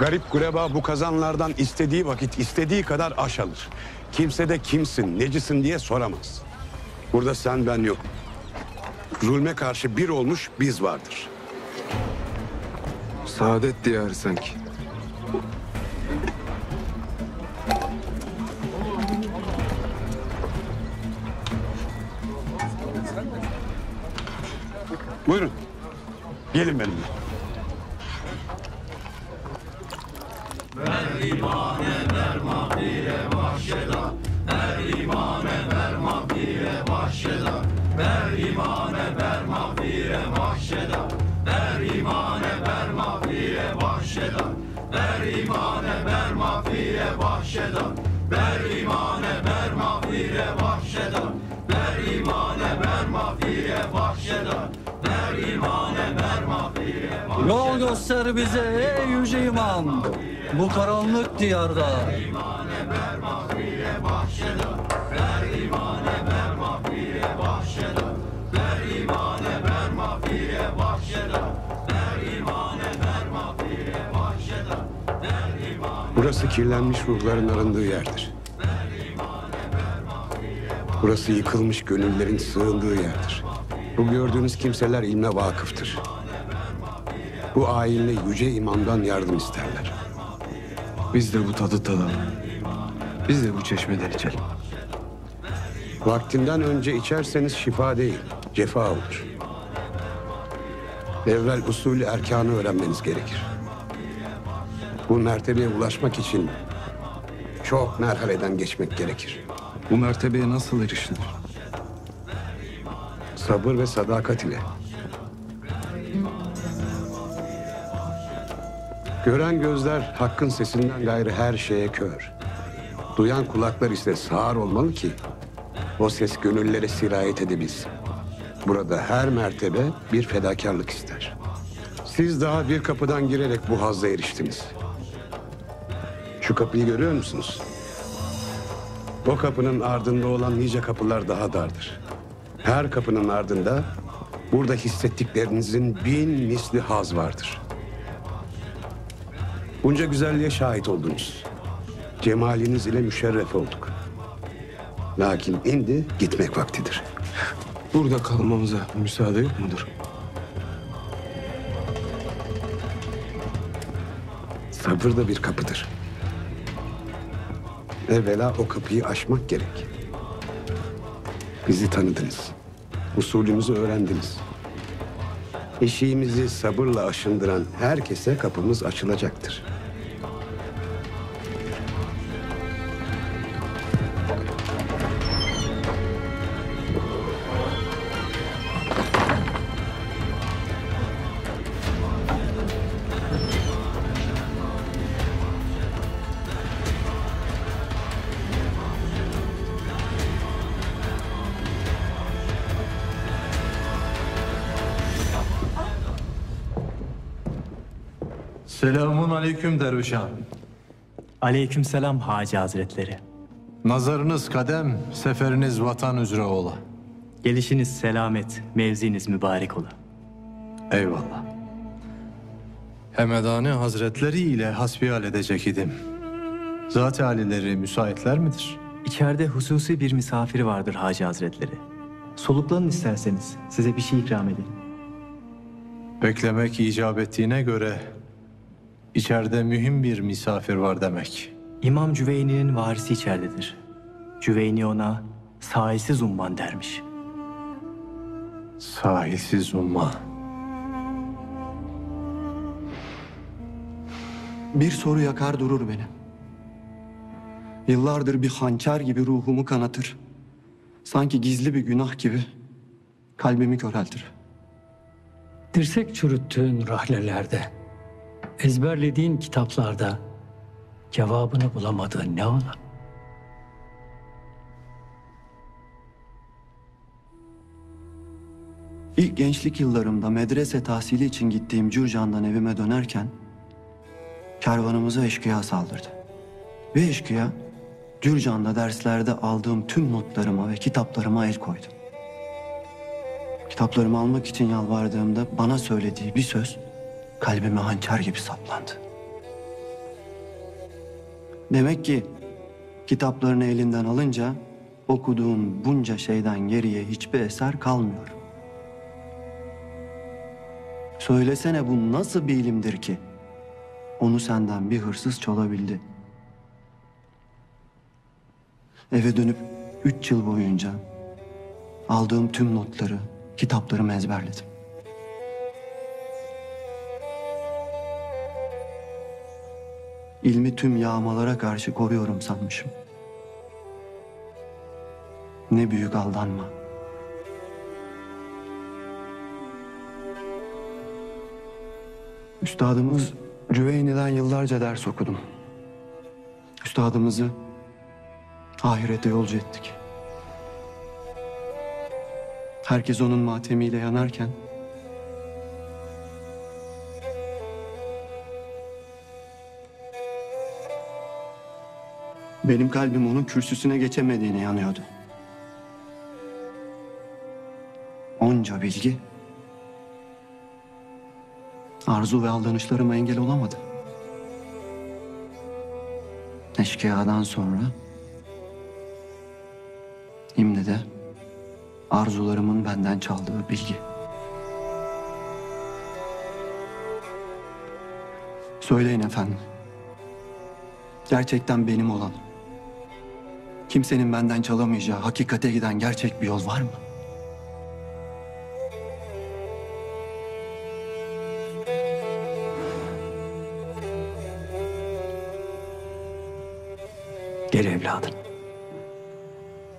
Garip gureba bu kazanlardan istediği vakit istediği kadar aş alır. Kimse de kimsin, necisin diye soramaz. Burada sen ben yok. Zulme karşı bir olmuş biz vardır. Saadet diyarı sanki. Buyurun. Gelin benimle. Ver imane, ver mahdiye bahşeda. Ver imane, ver mahdiye bahşeda. Ver imane, ver mahdiye bahşeda. Ver imane, ver mahdiye bahşeda. Ver imane, ver mahdiye bahşeda. Ver imane, ver mahdiye bahşeda. Ver imane, ver mahdiye bahşeda. Yol göster bize ey yüce imam, bu karanlık diyarda. Burası kirlenmiş ruhların arındığı yerdir. Burası yıkılmış gönüllerin sığındığı yerdir. Bu gördüğünüz kimseler ilme vakıftır. Bu ayinle yüce imamdan yardım isterler. Biz de bu tadı tadalım. Biz de bu çeşmeden içelim. Vaktinden önce içerseniz şifa değil, cefa olur. Evvel usulü erkanı öğrenmeniz gerekir. Bu mertebeye ulaşmak için çok merhaleden geçmek gerekir. Bu mertebeye nasıl erişilir? Sabır ve sadakat ile. Gören gözler hakkın sesinden gayrı her şeye kör. Duyan kulaklar ise sağır olmalı ki o ses gönüllere sirayet edebilsin. Burada her mertebe bir fedakarlık ister. Siz daha bir kapıdan girerek bu hazza eriştiniz. Şu kapıyı görüyor musunuz? O kapının ardında olan nice kapılar daha dardır. Her kapının ardında burada hissettiklerinizin bin misli haz vardır. Bunca güzelliğe şahit oldunuz. Cemaliniz ile müşerref olduk. Lakin indi gitmek vaktidir. Burada kalmamıza müsaade yok mudur? Sabır da bir kapıdır. Evvela o kapıyı aşmak gerek. Bizi tanıdınız. Usulümüzü öğrendiniz. Eşiğimizi sabırla aşındıran herkese kapımız açılacaktır. Selamun aleyküm dervişan. Aleyküm selam Hacı Hazretleri. Nazarınız kadem, seferiniz vatan üzere ola. Gelişiniz selamet, mevziniz mübarek ola. Eyvallah. Hemedani Hazretleri ile hasbihal edecek idim. Zat-ı alileri müsaitler midir? İçeride hususi bir misafir vardır Hacı Hazretleri. Soluklanın isterseniz, size bir şey ikram edelim. Beklemek icap ettiğine göre... İçeride mühim bir misafir var demek. İmam Cüveyni'nin varisi içeridedir. Cüveyni ona sahilsiz umman dermiş. Sahilsiz umman. Bir soru yakar durur beni. Yıllardır bir hançer gibi ruhumu kanatır. Sanki gizli bir günah gibi kalbimi köreltir. Dirsek çürüttüğün rahlelerde, ezberlediğin kitaplarda cevabını bulamadığın ne ola? İlk gençlik yıllarımda medrese tahsili için gittiğim Cürcan'dan evime dönerken kervanımıza eşkıya saldırdı. Ve eşkıya Cürcan'da derslerde aldığım tüm notlarıma ve kitaplarıma el koydu. Kitaplarımı almak için yalvardığımda bana söylediği bir söz kalbime hançer gibi saplandı. Demek ki kitaplarını elinden alınca okuduğun bunca şeyden geriye hiçbir eser kalmıyor. Söylesene, bu nasıl bir ilimdir ki onu senden bir hırsız çalabildi? Eve dönüp üç yıl boyunca aldığım tüm notları, kitaplarımı ezberledim. İlmi tüm yağmalara karşı koruyorum sanmışım. Ne büyük aldanma. Üstadımız Cüveyni'den yıllarca ders okudum. Üstadımızı ahirete yolcu ettik. Herkes onun matemiyle yanarken benim kalbim onun kürsüsüne geçemediğine yanıyordu. Onca bilgi arzu ve aldanışlarıma engel olamadı. Eşkıya'dan sonra şimdi de arzularımın benden çaldığı bilgi. Söyleyin efendim, gerçekten benim olan, kimsenin benden çalamayacağı hakikate giden gerçek bir yol var mı? Gel evladım,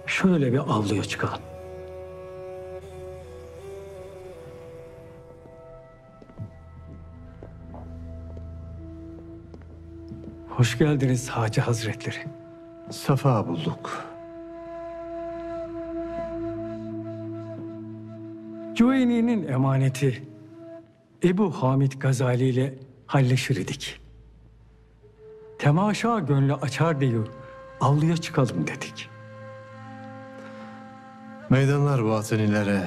şöyle bir avluya çıkalım. Hoş geldiniz Hacı Hazretleri. Safa bulduk. Cüveyni'nin emaneti Ebu Hamid Gazali ile halleşir idik. Temaşa gönlü açar diyor, avluya çıkalım dedik. Meydanlar batınilere,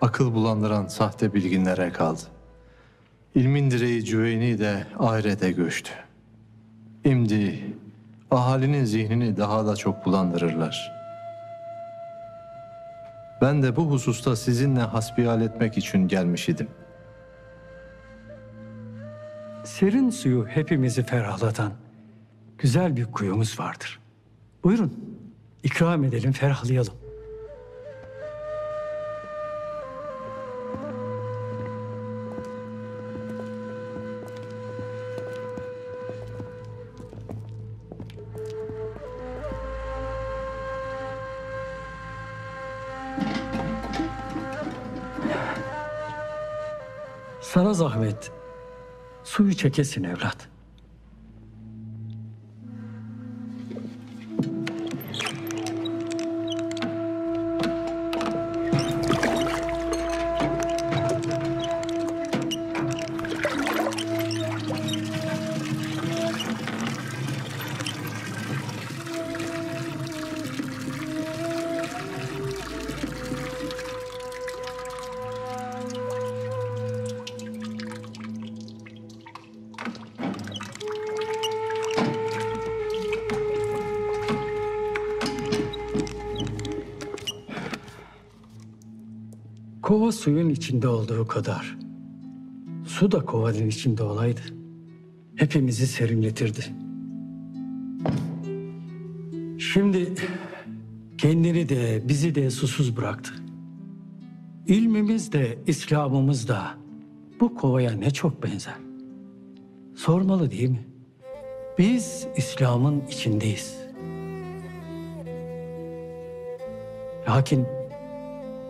akıl bulandıran sahte bilginlere kaldı. İlmin direği Cüveyni de ahirete göçtü. Şimdi ahalinin zihnini daha da çok bulandırırlar. Ben de bu hususta sizinle hasbihal etmek için gelmiş idim. Serin suyu hepimizi ferahlatan güzel bir kuyumuz vardır. Buyurun, ikram edelim, ferahlayalım. Sana zahmet, suyu çekesin evlat. Kova suyun içinde olduğu kadar su da kovanın içinde olaydı, hepimizi serinletirdi. Şimdi kendini de bizi de susuz bıraktı. İlmimiz de İslam'ımız da bu kovaya ne çok benzer. Sormalı değil mi? Biz İslam'ın içindeyiz. Lakin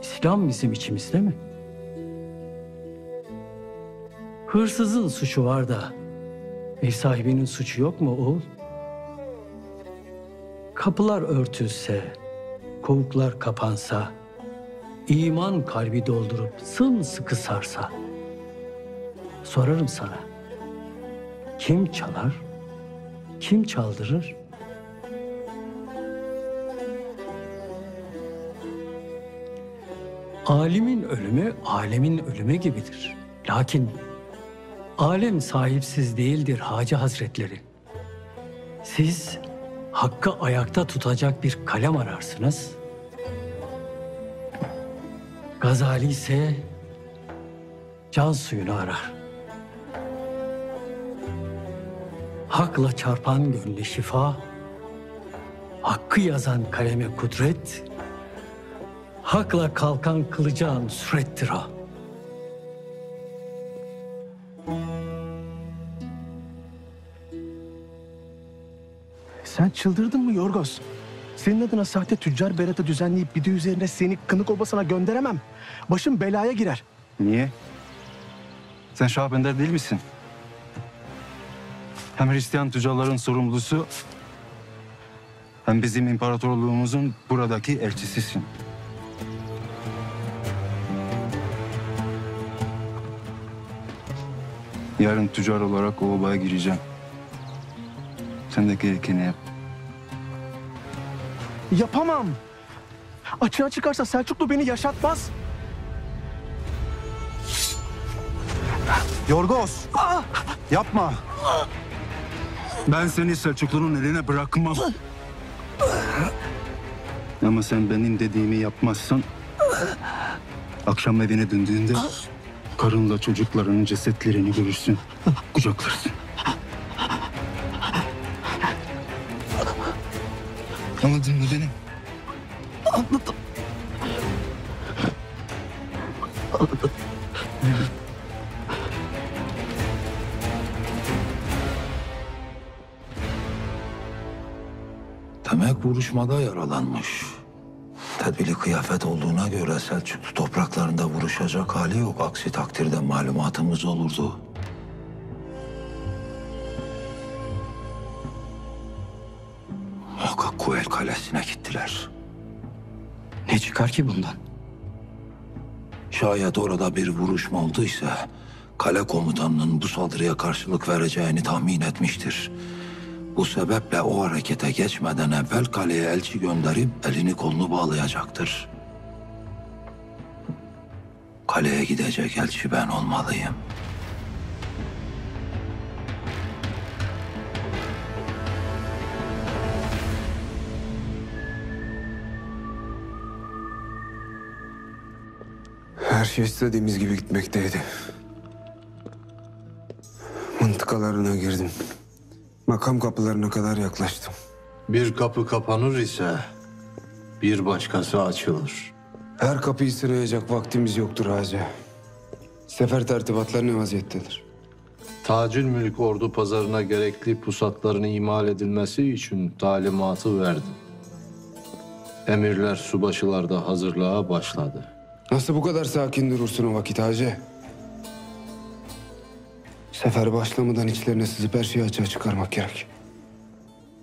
İslam bizim içimizde mi? Hırsızın suçu var da ev sahibinin suçu yok mu oğul? Kapılar örtülse, kovuklar kapansa, iman kalbi doldurup sımsıkı sarsa, sorarım sana, kim çalar, kim çaldırır? Alimin ölümü, alemin ölümü gibidir. Lakin alem sahipsiz değildir Hacı Hazretleri. Siz hakkı ayakta tutacak bir kalem ararsınız. Gazali ise can suyunu arar. Hakla çarpan gönle şifa, hakkı yazan kaleme kudret, hakla kalkan kılıcağın sürettir ha. Sen çıldırdın mı Yorgos? Senin adına sahte tüccar Berat'ı düzenleyip bir de üzerine seni kınık obasına gönderemem. Başım belaya girer. Niye? Sen Şahbender değil misin? Hem Hristiyan tüccarların sorumlusu, hem bizim imparatorluğumuzun buradaki elçisisin. Yarın tüccar olarak o obaya gireceğim. Sen de gerekeni yap. Yapamam. Açığa çıkarsa Selçuklu beni yaşatmaz. Yorgos. Ah! Yapma. Ah! Ben seni Selçuklu'nun eline bırakmam. Ah! Ama sen benim dediğimi yapmazsan, ah! akşam evine döndüğünde ah! karınla çocuklarının cesetlerini görürsün, ah! kucaklarsın. Anladın mı beni? Anladım. Anladım. Demek vuruşmada yaralanmış. Tedbirli kıyafet olduğuna göre Selçuklu topraklarında vuruşacak hali yok. Aksi takdirde malumatımız olurdu. Kuvel Kalesi'ne gittiler. Ne çıkar ki bundan? Şayet orada bir vuruşma olduysa kale komutanının bu saldırıya karşılık vereceğini tahmin etmiştir. Bu sebeple o harekete geçmeden evvel kaleye elçi gönderip elini kolunu bağlayacaktır. Kaleye gidecek elçi ben olmalıyım. Her şey istediğimiz gibi gitmekteydi. Mıntıkalarına girdim. Makam kapılarına kadar yaklaştım. Bir kapı kapanır ise bir başkası açılır. Her kapıyı sırayacak vaktimiz yoktur Hacı. Sefer tertibatları ne vaziyettedir? Tâcü'l-Mülk ordu pazarına gerekli pusatların imal edilmesi için talimatı verdi. Emirler subaşılar da hazırlığa başladı. Nasıl bu kadar sakin durursun o vakit Hacı? Sefer başlamadan içlerine sızıp her şeyi açığa çıkarmak gerek.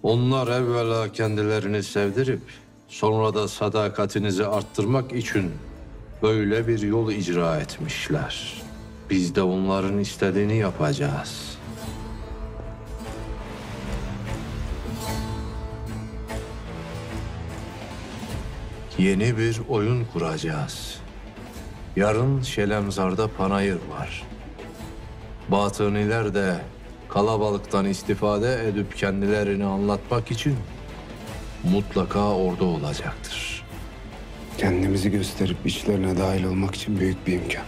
Onlar evvela kendilerini sevdirip sonra da sadakatinizi arttırmak için böyle bir yol icra etmişler. Biz de onların istediğini yapacağız. Yeni bir oyun kuracağız. Yarın Şelemzar'da panayır var. Batıniler de kalabalıktan istifade edip kendilerini anlatmak için mutlaka orada olacaktır. Kendimizi gösterip içlerine dahil olmak için büyük bir imkan.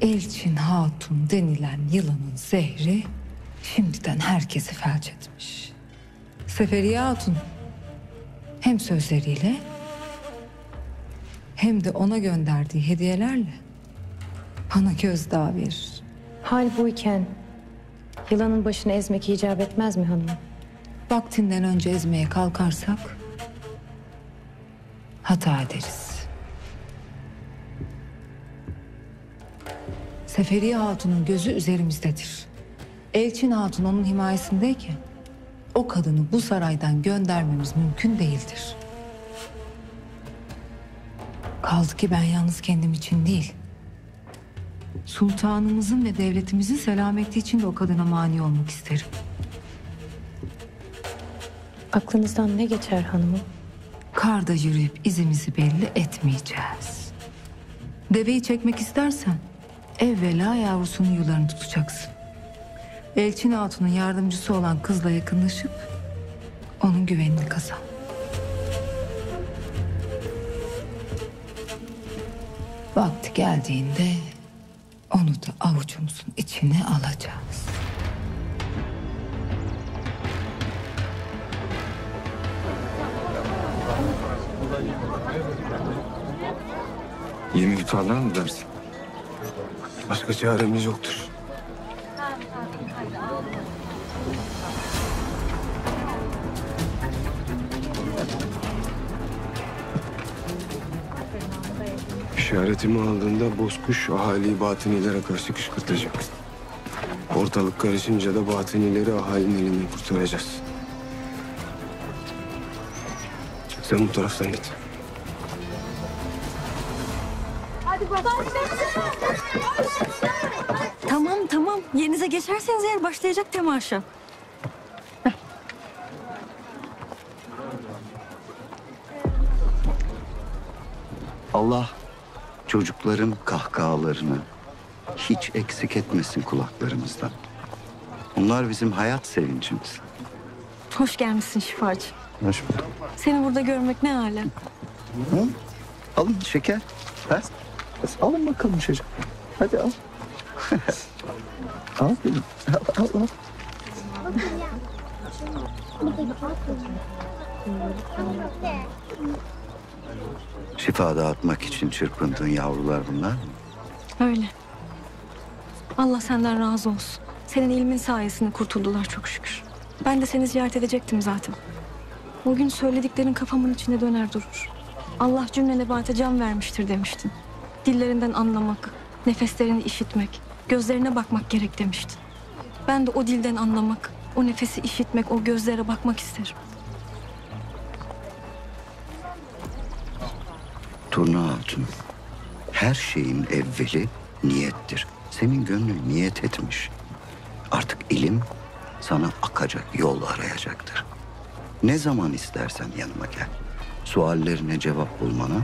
Elçin Hatun denilen yılanın zehri şimdiden herkesi felç etmiş. Seferiye Hatun hem sözleriyle hem de ona gönderdiği hediyelerle bana gözdağı verir. Hal buyken yılanın başını ezmek icap etmez mi hanım? Vaktinden önce ezmeye kalkarsak hata ederiz. Seferiye Hatun'un gözü üzerimizdedir. Elçin Hatun onun himayesindeyken o kadını bu saraydan göndermemiz mümkün değildir. Kaldı ki ben yalnız kendim için değil, sultanımızın ve devletimizin selameti için de o kadına mani olmak isterim. Aklınızdan ne geçer hanımım? karda yürüyüp izimizi belli etmeyeceğiz. Deveyi çekmek istersen evvela yavrusunun yularını tutacaksın. Elçin Hatun'un yardımcısı olan kızla yakınlaşıp onun güvenini kazan. Vakti geldiğinde onu da avucumuzun içine alacağız. Yemi tutarlar mı dersin? Başka çaremiz yoktur. İşaretimi aldığında bozkuş ahaliyi batınilere karşı kışkırtacak. Ortalık karışınca da batinileri ahalinin elinden kurtaracağız. Sen bu taraftan git. Tamam tamam. Yerinize geçerseniz eğer başlayacak temaşa. Allah çocukların kahkahalarını hiç eksik etmesin kulaklarımızdan. Bunlar bizim hayat sevincimiz. Hoş gelmişsin şifacı. Hoş bulduk. Seni burada görmek ne alem. Hı? Alın şeker. Ha? Alın bakalım şeker. Hadi al. al, al, al, al. Şifa dağıtmak için çırpındığın yavrular bunlar mı? Öyle. Allah senden razı olsun. Senin ilmin sayesinde kurtuldular çok şükür. Ben de seni ziyaret edecektim zaten. O gün söylediklerin kafamın içinde döner durur. Allah cümle nebate can vermiştir demiştin. Dillerinden anlamak, nefeslerini işitmek, gözlerine bakmak gerek demiştin. Ben de o dilden anlamak, o nefesi işitmek, o gözlere bakmak isterim. Turna Hatun, her şeyin evveli niyettir. Senin gönlün niyet etmiş. Artık ilim sana akacak, yol arayacaktır. Ne zaman istersen yanıma gel. Suallerine cevap bulmana,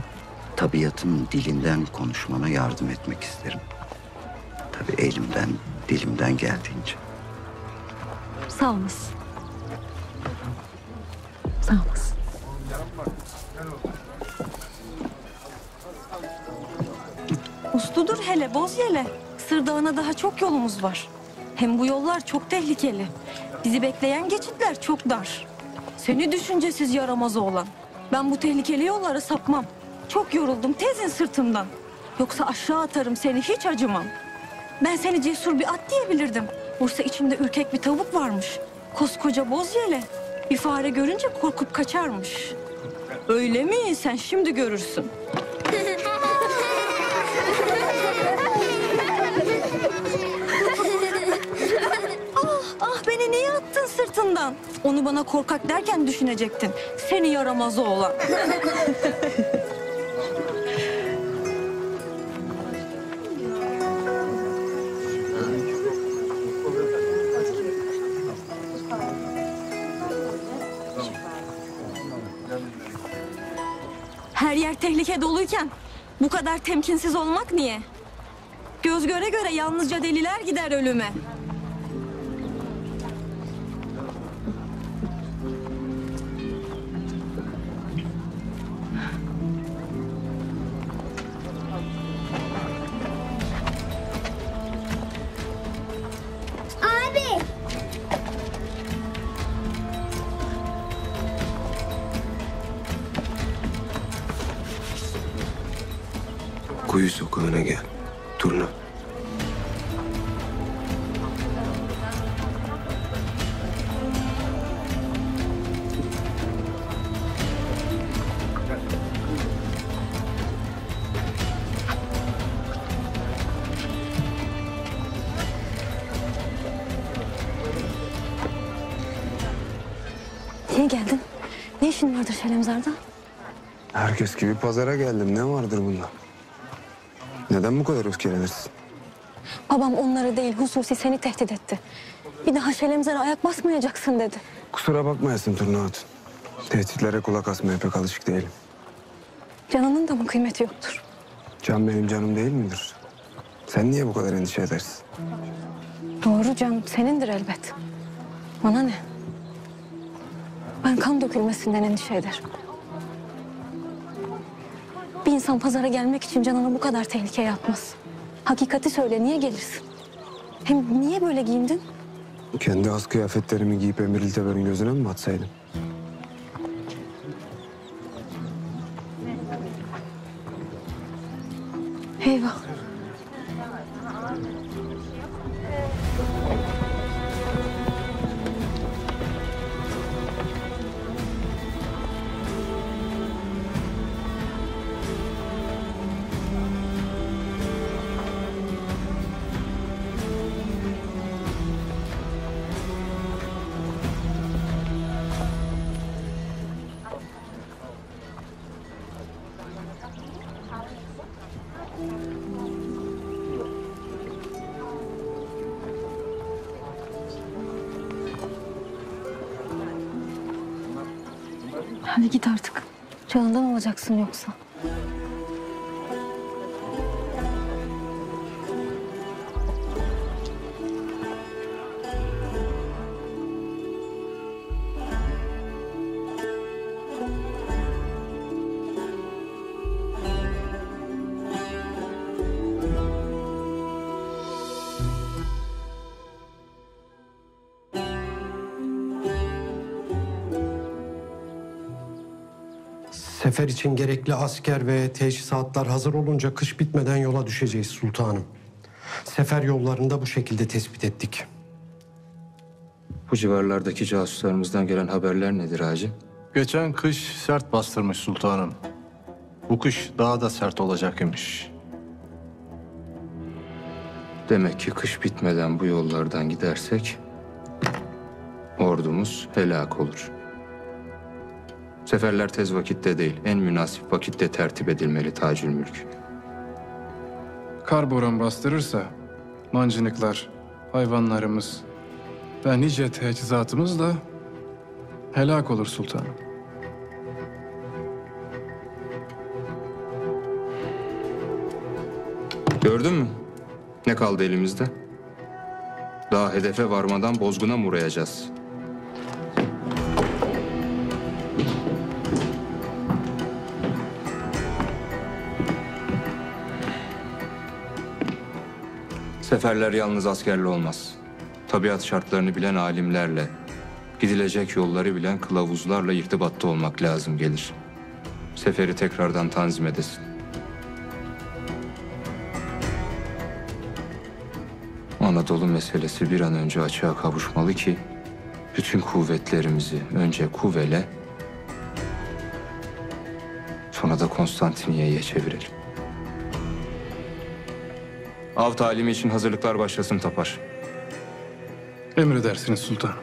tabiatın dilinden konuşmana yardım etmek isterim. Tabii elimden, dilimden geldiğince. Sağ olasın. Sağ olasın. Usludur hele, boz yele. Sırdağına daha çok yolumuz var. Hem bu yollar çok tehlikeli. Bizi bekleyen geçitler çok dar. Seni düşüncesiz yaramaz oğlan. Ben bu tehlikeli yollara sapmam. Çok yoruldum, tezin sırtımdan. Yoksa aşağı atarım seni, hiç acımam. Ben seni cesur bir at diyebilirdim. Oysa içimde ürkek bir tavuk varmış. Koskoca boz yele. Bir fare görünce korkup kaçarmış. Öyle mi? Sen şimdi görürsün. Sırtından. Onu bana korkak derken düşünecektin. Seni yaramaz oğlan. Her yer tehlike doluyken bu kadar temkinsiz olmak niye? Göz göre göre yalnızca deliler gider ölüme. Kuyu sokağına gel. Turna. Niye geldin? Ne işin vardır Şelemzar'da? Herkes gibi pazara geldim. Ne vardır bunda? Neden bu kadar öfkelenirsin? Babam onları değil, hususi seni tehdit etti. Bir daha Şelemzar'a ayak basmayacaksın dedi. Kusura bakmayasın Turna Hatun. Tehditlere kulak asmaya pek alışık değilim. Canının da mı kıymeti yoktur? Can benim canım değil midir? Sen niye bu kadar endişe edersin? Doğru, can senindir elbet. Bana ne? Ben kan dökülmesinden endişe ederim. Bir insan pazara gelmek için canını bu kadar tehlikeye atmaz. Hakikati söyle, niye gelirsin? Hem niye böyle giyindin? Kendi az kıyafetlerimi giyip Emir İlteber'in gözüne mi atsaydım? Eyvah. Hadi git artık. Canından olacaksın yoksa. Sefer için gerekli asker ve teçhizatlar hazır olunca kış bitmeden yola düşeceğiz sultanım. Sefer yollarında bu şekilde tespit ettik. Bu civarlardaki casuslarımızdan gelen haberler nedir Hacı? Geçen kış sert bastırmış sultanım. Bu kış daha da sert olacak imiş. Demek ki kış bitmeden bu yollardan gidersek ordumuz helak olur. Seferler tez vakitte değil, en münasip vakitte tertip edilmeli Tâcü'l-Mülk. Kar boran bastırırsa, mancınıklar, hayvanlarımız ve nice teçhizatımız da helak olur sultanım. Gördün mü? Ne kaldı elimizde? Daha hedefe varmadan bozguna mı uğrayacağız? Seferler yalnız askerle olmaz. Tabiat şartlarını bilen alimlerle, gidilecek yolları bilen kılavuzlarla irtibatta olmak lazım gelir. Seferi tekrardan tanzim edesin. Anadolu meselesi bir an önce açığa kavuşmalı ki bütün kuvvetlerimizi önce Kuvel'e, sonra da Konstantiniye'ye çevirelim. Av talimi için hazırlıklar başlasın Tapar. Emredersiniz sultanım.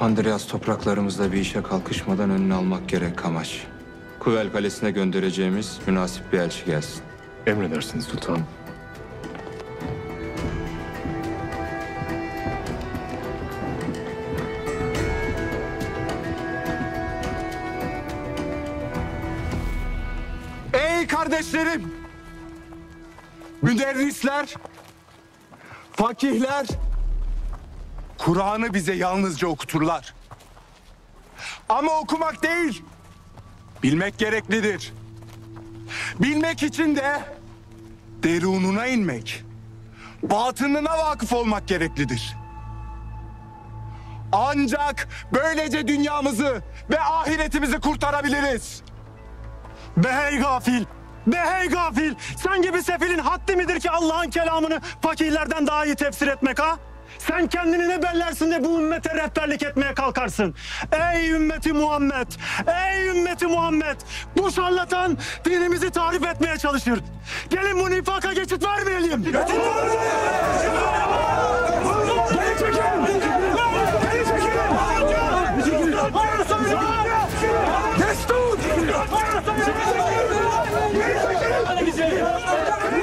Andreas topraklarımızda bir işe kalkışmadan önünü almak gerek Kamaç. Kuvel Kalesi'ne göndereceğimiz münasip bir elçi gelsin. Emredersiniz sultanım. Kardeşlerim, müderrisler, fakihler Kur'an'ı bize yalnızca okuturlar. Ama okumak değil, bilmek gereklidir. Bilmek için de derununa inmek, batınına vakıf olmak gereklidir. Ancak böylece dünyamızı ve ahiretimizi kurtarabiliriz. Be hey gafil! Be hey gafil! Sen gibi sefilin haddi midir ki Allah'ın kelamını fakirlerden daha iyi tefsir etmek ha? Sen kendini ne bellersin de bu ümmete rehberlik etmeye kalkarsın? Ey ümmeti Muhammed! Ey ümmeti Muhammed! Bu şarlatan dinimizi tarif etmeye çalışır. Gelin bu nifaka geçit vermeyelim! Geçit vermeyelim! Geri çekin! Geri çekin! Hayır söyle! Destur! Hayır söyle! Geri çekin! Geri çekin!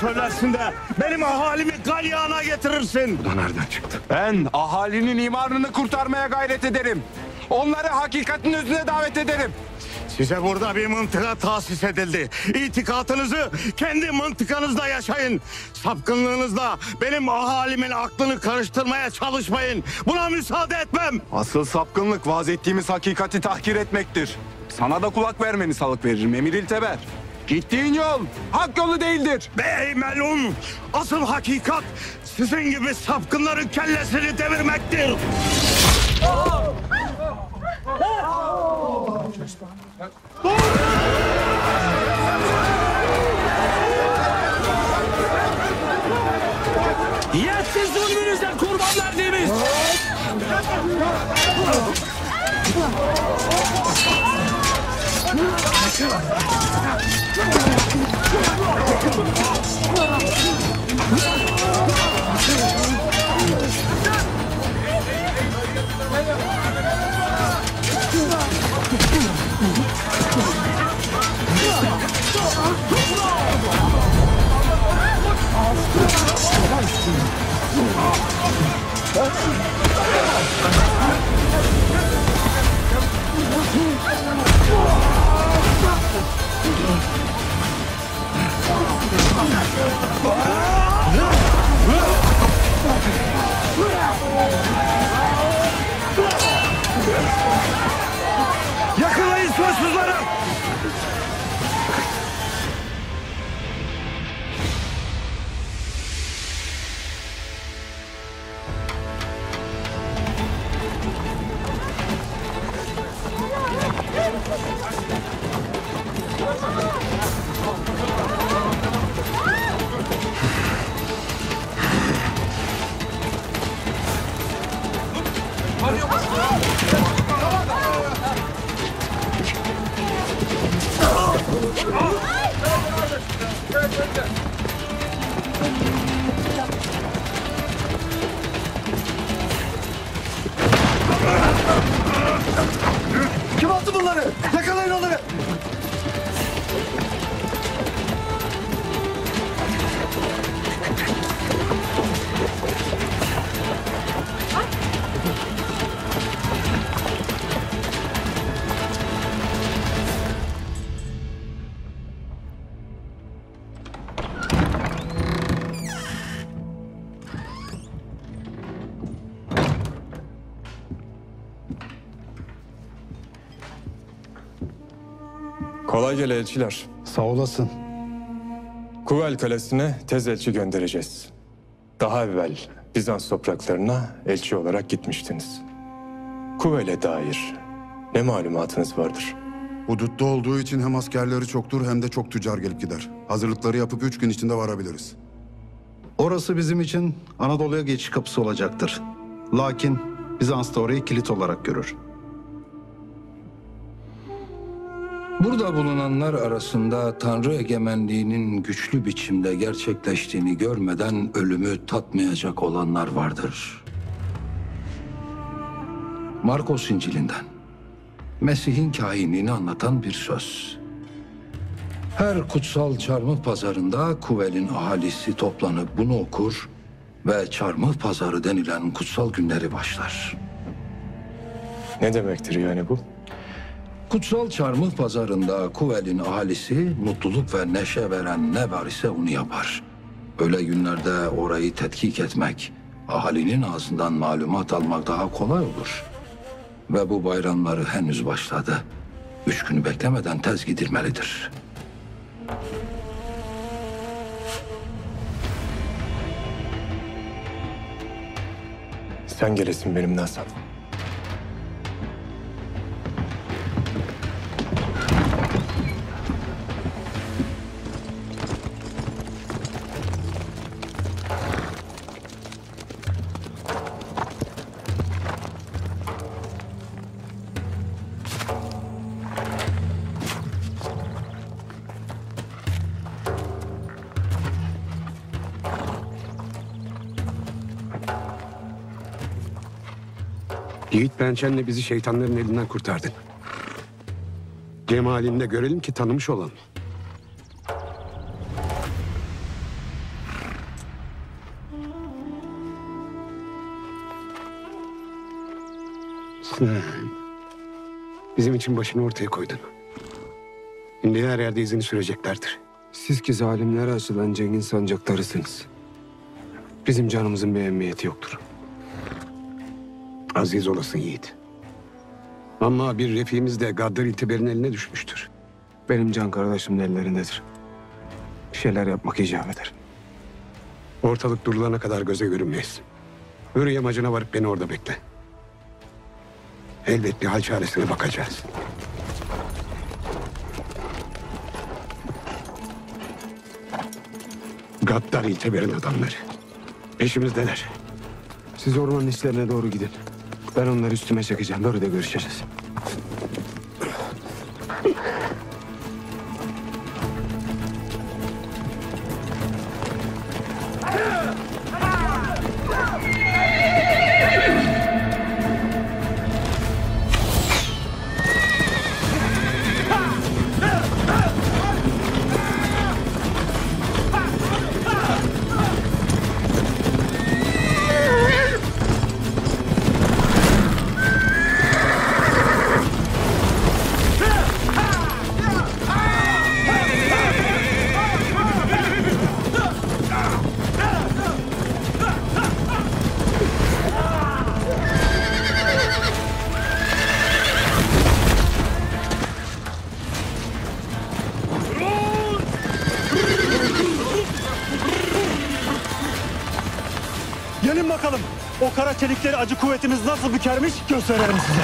söylersin de benim ahalimi galyana getirirsin. Bu da nereden çıktı? Ben ahalinin imanını kurtarmaya gayret ederim. Onları hakikatin özüne davet ederim. Size burada bir mıntıka tahsis edildi. İtikatınızı kendi mıntıkanızda yaşayın. Sapkınlığınızla benim ahalimin aklını karıştırmaya çalışmayın. Buna müsaade etmem. Asıl sapkınlık vaaz ettiğimiz hakikati tahkir etmektir. Sana da kulak vermeni salık veririm Emir İlteber. Gittiğin yol hak yolu değildir. Bey melun, asıl hakikat sizin gibi sapkınların kellesini devirmektir. Oh! Oh! Yetsiz zulmünüzden kurban verdiğimiz. Yakalayın soysuzları! Kim attı bunları? Yakalayın onları! Kolay gele elçiler. Sağ olasın. Kuvel Kalesi'ne tez elçi göndereceğiz. Daha evvel Bizans topraklarına elçi olarak gitmiştiniz. Kuvel'e dair ne malumatınız vardır? Hudutta olduğu için hem askerleri çoktur hem de çok tüccar gelip gider. Hazırlıkları yapıp üç gün içinde varabiliriz. Orası bizim için Anadolu'ya geçiş kapısı olacaktır. Lakin Bizans da orayı kilit olarak görür. Burada bulunanlar arasında Tanrı egemenliğinin güçlü biçimde gerçekleştiğini görmeden ölümü tatmayacak olanlar vardır. Markos İncil'inden Mesih'in kainliğini anlatan bir söz. Her kutsal çarmıh pazarında Kuvel'in ahalisi toplanıp bunu okur ve çarmıh pazarı denilen kutsal günleri başlar. Ne demektir yani bu? Kutsal çarmıh pazarında Kuvel'in ahalisi mutluluk ve neşe veren ne var ise onu yapar. Öyle günlerde orayı tetkik etmek, ahalinin ağzından malumat almak daha kolay olur. Ve bu bayramları henüz başladı. Üç günü beklemeden tez gidilmelidir. Sen gelesin benimle Hasan. Yiğit pençenle bizi şeytanların elinden kurtardın. Cemalinde görelim ki tanımış olan. Sen bizim için başını ortaya koydun. Şimdi her yerde izini süreceklerdir. Siz ki zalimlere açılan cengin sancaklarısınız. Bizim canımızın bir emniyeti yoktur. Aziz olasın yiğit. Ama bir refiğimiz de Gaddar İlteber'in eline düşmüştür. Benim can kardeşimin ellerindedir. Bir şeyler yapmak icap eder. Ortalık durulana kadar göze görünmeyiz. Hürri yamacına varıp beni orada bekle. Elbet bir hal çaresine bakacağız. Gaddar İlteber'in adamları. Peşimizdeler. Siz ormanın içlerine doğru gidin. Ben onları üstüme çekeceğim. Böyle de görüşeceğiz. Çelikleri acı kuvvetimiz nasıl bükermiş gösteririm size.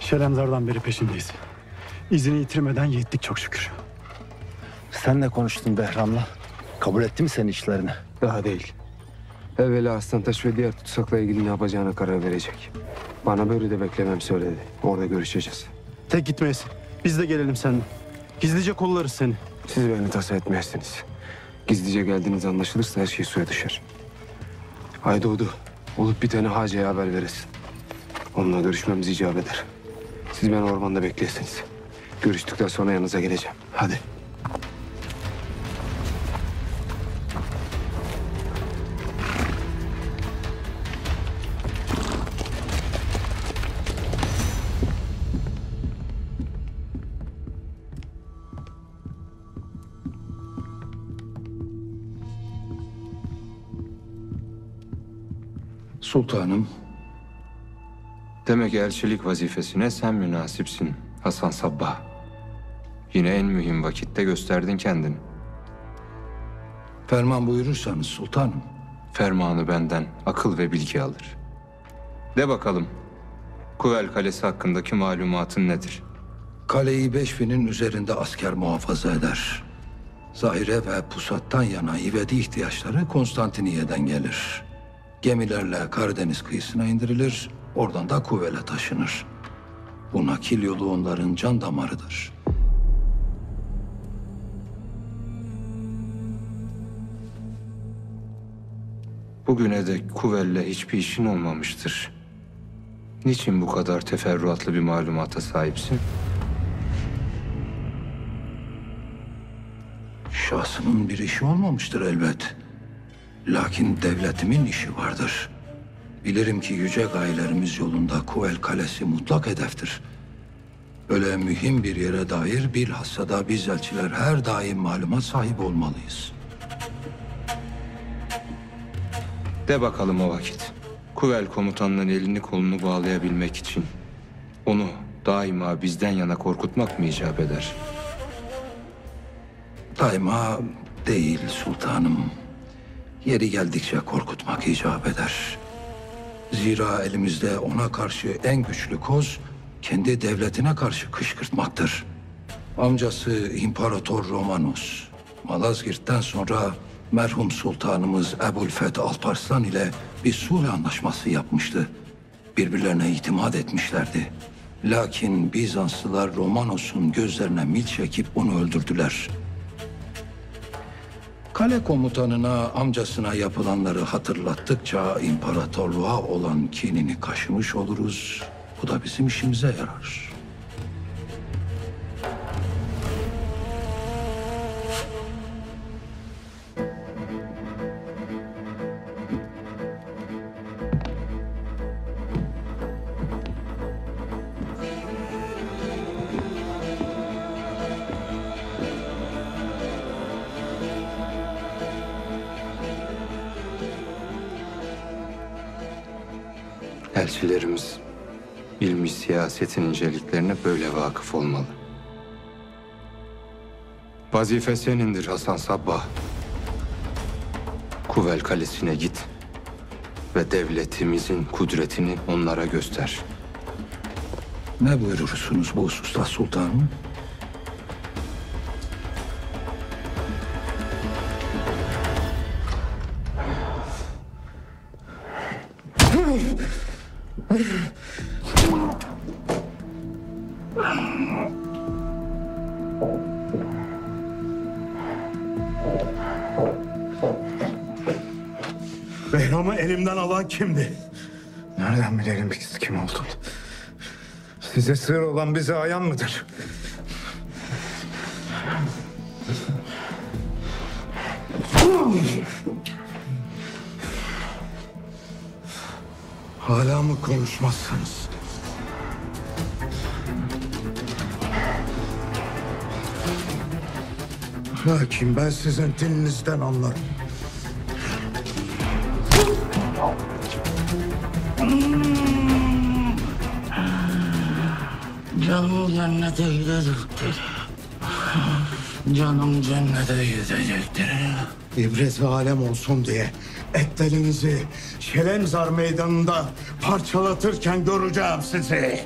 Şelemzar'dan beri peşindeyiz. İzini yitirmeden yiğittik çok şükür. Sen de konuştun Behram'la. Kabul etti mi senin işlerini? Daha değil. Evvela Aslantaş ve diğer tutsakla ilgili ne yapacağına karar verecek. Bana böyle de beklemem söyledi. Orada görüşeceğiz. Tek gitmeyesin. Biz de gelelim seninle. Gizlice kollarız seni. Siz beni tasa etmezsiniz. Gizlice geldiğiniz anlaşılırsa her şey suya düşer. Haydoğdu, olup biteni Hacı'ya haber veresin. Onunla görüşmemiz icap eder. Siz beni ormanda bekleyesiniz. Görüştükten sonra yanınıza geleceğim. Hadi. Sultanım. Demek elçilik vazifesine sen münasipsin Hasan Sabbah. Yine en mühim vakitte gösterdin kendini. Ferman buyurursanız sultanım. Fermanı benden akıl ve bilgi alır. De bakalım, Kuvel Kalesi hakkındaki malumatın nedir? Kaleyi beş binin üzerinde asker muhafaza eder. Zahire ve pusattan yana ivedi ihtiyaçları Konstantiniye'den gelir. Gemilerle Karadeniz kıyısına indirilir. Oradan da Kuvel'e taşınır. Bu nakil yolu onların can damarıdır. Bugüne dek Kuvel'le hiçbir işin olmamıştır. Niçin bu kadar teferruatlı bir malumata sahipsin? Şahsımın bir işi olmamıştır elbet. Lakin devletimin işi vardır. Bilirim ki yüce gayelerimiz yolunda Kuvel Kalesi mutlak hedeftir. Öyle mühim bir yere dair bilhassa da biz elçiler her daim maluma sahip olmalıyız. De bakalım o vakit. Kuvel komutanının elini kolunu bağlayabilmek için onu daima bizden yana korkutmak mı icap eder? Daima değil sultanım. Yeri geldikçe korkutmak icap eder. Zira elimizde ona karşı en güçlü koz kendi devletine karşı kışkırtmaktır. Amcası İmparator Romanos, Malazgirt'ten sonra merhum sultanımız Ebu'l-Feth Alparslan ile bir sulh anlaşması yapmıştı. Birbirlerine itimat etmişlerdi. Lakin Bizanslılar Romanos'un gözlerine mil çekip onu öldürdüler. Kale komutanına amcasına yapılanları hatırlattıkça imparatorluğa olan kinini kaşımış oluruz. Bu da bizim işimize yarar. Elçilerimiz ilmi siyasetin inceliklerine böyle vakıf olmalı. Vazife senindir Hasan Sabbah. Kuvel Kalesi'ne git ve devletimizin kudretini onlara göster. Ne buyurursunuz bu hususta sultanım? Behram'ı elimden alan kimdi? Nereden bilelim biz kim oldun? Size sır olan bize ayan mıdır? Hala mı konuşmazsınız? Lakin ben sizin dilinizden anlarım. Canım cennete gidecektir. Canım cennete gidecektir. İbret ve alem olsun diye etlerinizi Şelemzar meydanında parçalatırken göreceğim sizi.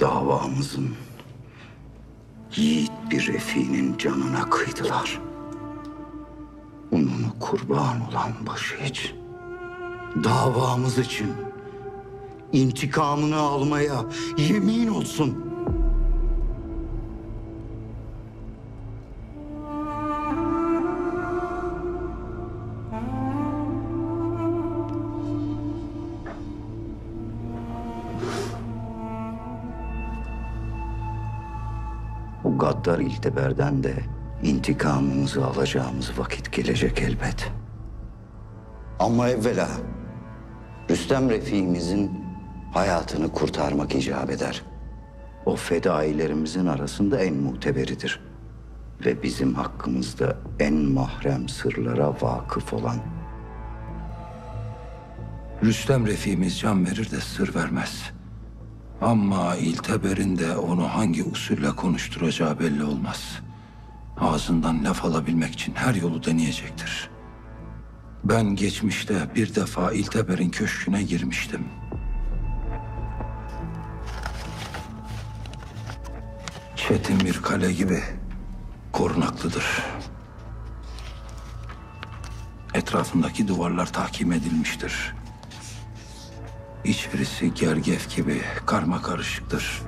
Davamızın yiğit bir refiğinin canına kıydılar. Ununu kurban olan başı için, davamız için intikamını almaya yemin olsun. Gaddar İlteber'den de intikamımızı alacağımız vakit gelecek elbet. Ama evvela Rüstem Refik'imizin hayatını kurtarmak icap eder. O fedailerimizin arasında en muhteberidir. Ve bizim hakkımızda en mahrem sırlara vakıf olan. Rüstem Refik'imiz can verir de sır vermez. Ama İlteber'in de onu hangi usulle konuşturacağı belli olmaz. Ağzından laf alabilmek için her yolu deneyecektir. Ben geçmişte bir defa İlteber'in köşküne girmiştim. Çetin bir kale gibi korunaklıdır. Etrafındaki duvarlar tahkim edilmiştir. İçerisi gergef gibi karmakarışıktır.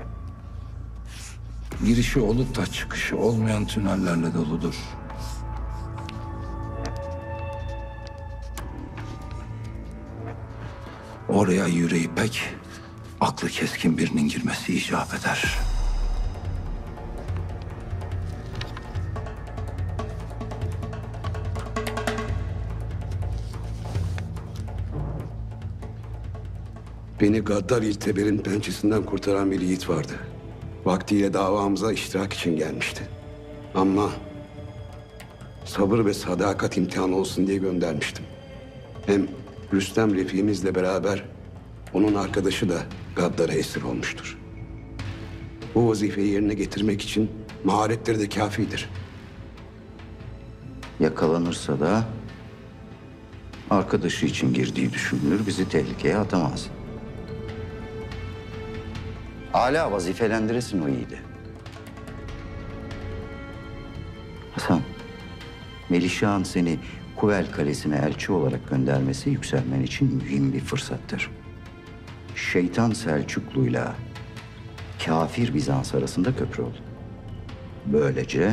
Girişi olup da çıkışı olmayan tünellerle doludur. Oraya yüreği pek, aklı keskin birinin girmesi icap eder. Beni Gaddar İlteber'in pençesinden kurtaran bir yiğit vardı. Vaktiyle davamıza iştirak için gelmişti. Ama sabır ve sadakat imtihanı olsun diye göndermiştim. Hem Rüstem Refik'imizle beraber onun arkadaşı da Gaddar'a esir olmuştur. Bu vazifeyi yerine getirmek için maharetleri de kâfidir. Yakalanırsa da arkadaşı için girdiği düşünülür, bizi tehlikeye atamaz. Âlâ vazifelendiresin o yiğidi. Hasan, Melikşah'ın seni Kuvel Kalesi'ne elçi olarak göndermesi yükselmen için mühim bir fırsattır. Şeytan Selçuklu'yla kafir Bizans arasında köprü ol. Böylece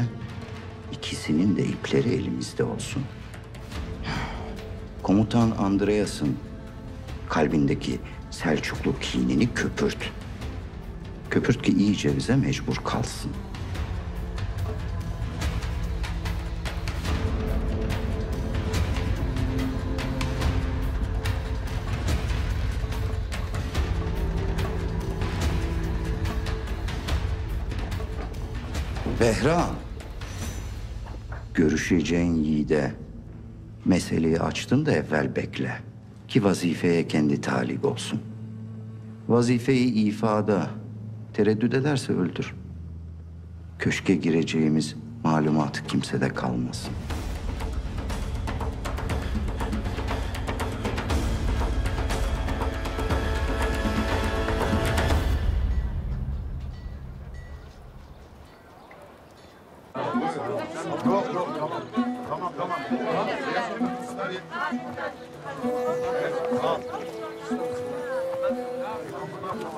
ikisinin de ipleri elimizde olsun. Komutan Andreas'ın kalbindeki Selçuklu kinini köpürt. Köpürt ki iyice bize mecbur kalsın. Behram, görüşeceğin yiğide meseleyi açtın da evvel bekle ki vazifeye kendi talip olsun. Vazifeyi ifada tereddüt ederse öldür. Köşke gireceğimiz malumat kimsede kalmasın.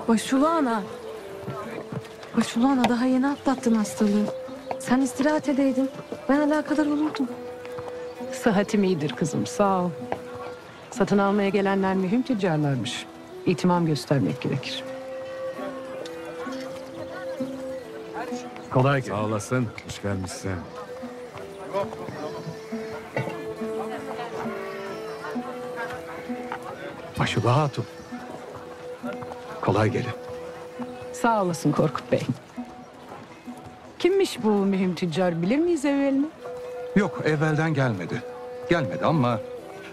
Başulu ana. Başulu ana, daha yeni atlattın hastalığı. Sen istirahat edeydin. Ben alakadar olurdum. Sıhhatim iyidir kızım, sağ ol. Satın almaya gelenler mühim tüccarlarmış. İhtimam göstermek gerekir. Kolay gelsin. Sağ olasın. Hoş gelmişsin. Başulu Hatun. Kolay gelin. Sağ olasın Korkut Bey. Kimmiş bu mühim tüccar, bilir miyiz evvel mi? Yok, evvelden gelmedi. Gelmedi ama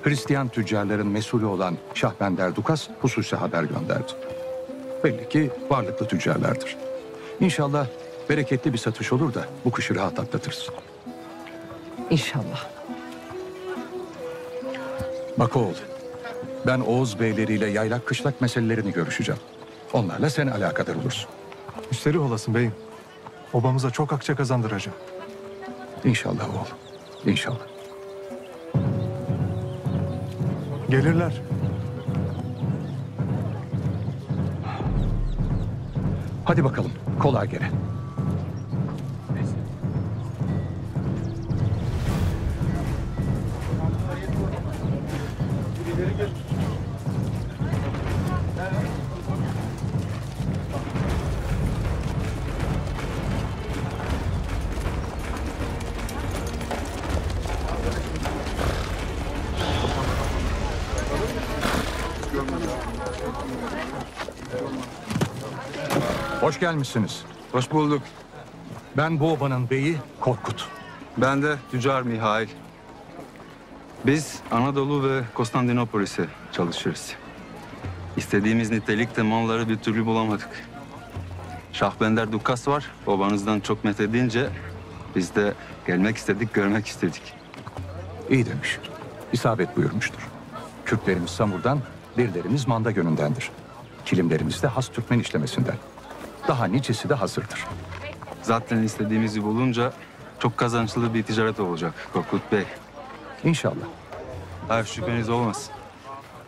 Hristiyan tüccarların mesulü olan Şahbender Dukas hususi haber gönderdi. Belli ki varlıklı tüccarlardır. İnşallah bereketli bir satış olur da bu kışı rahat atlatırız. İnşallah. Bak oğul, ben Oğuz beyleriyle yaylak kışlak meselelerini görüşeceğim. Onlarla sen alakadar olursun. Müşteri olasın beyim. Obamıza çok akçe kazandıracağım. İnşallah oğlum, inşallah. Gelirler. Hadi bakalım, kolay gele. Hoş gelmişsiniz. Hoş bulduk. Ben bu obanın beyi Korkut. Ben de tüccar Mihail. Biz Anadolu ve Konstantinopolis'e çalışırız. İstediğimiz nitelikte malları bir türlü bulamadık. Şahbender Dukas var. Obanızdan çok met edince biz de gelmek istedik, görmek istedik. İyi demiş. İsabet buyurmuştur. Kürklerimiz Samur'dan, derilerimiz Manda Gönü'ndendir. Kilimlerimiz de has Türkmen işlemesinden. Daha nicesi de hazırdır. Zaten istediğimizi bulunca çok kazançlı bir ticaret olacak Korkut Bey. İnşallah. Hayır, şüpheniz olmaz.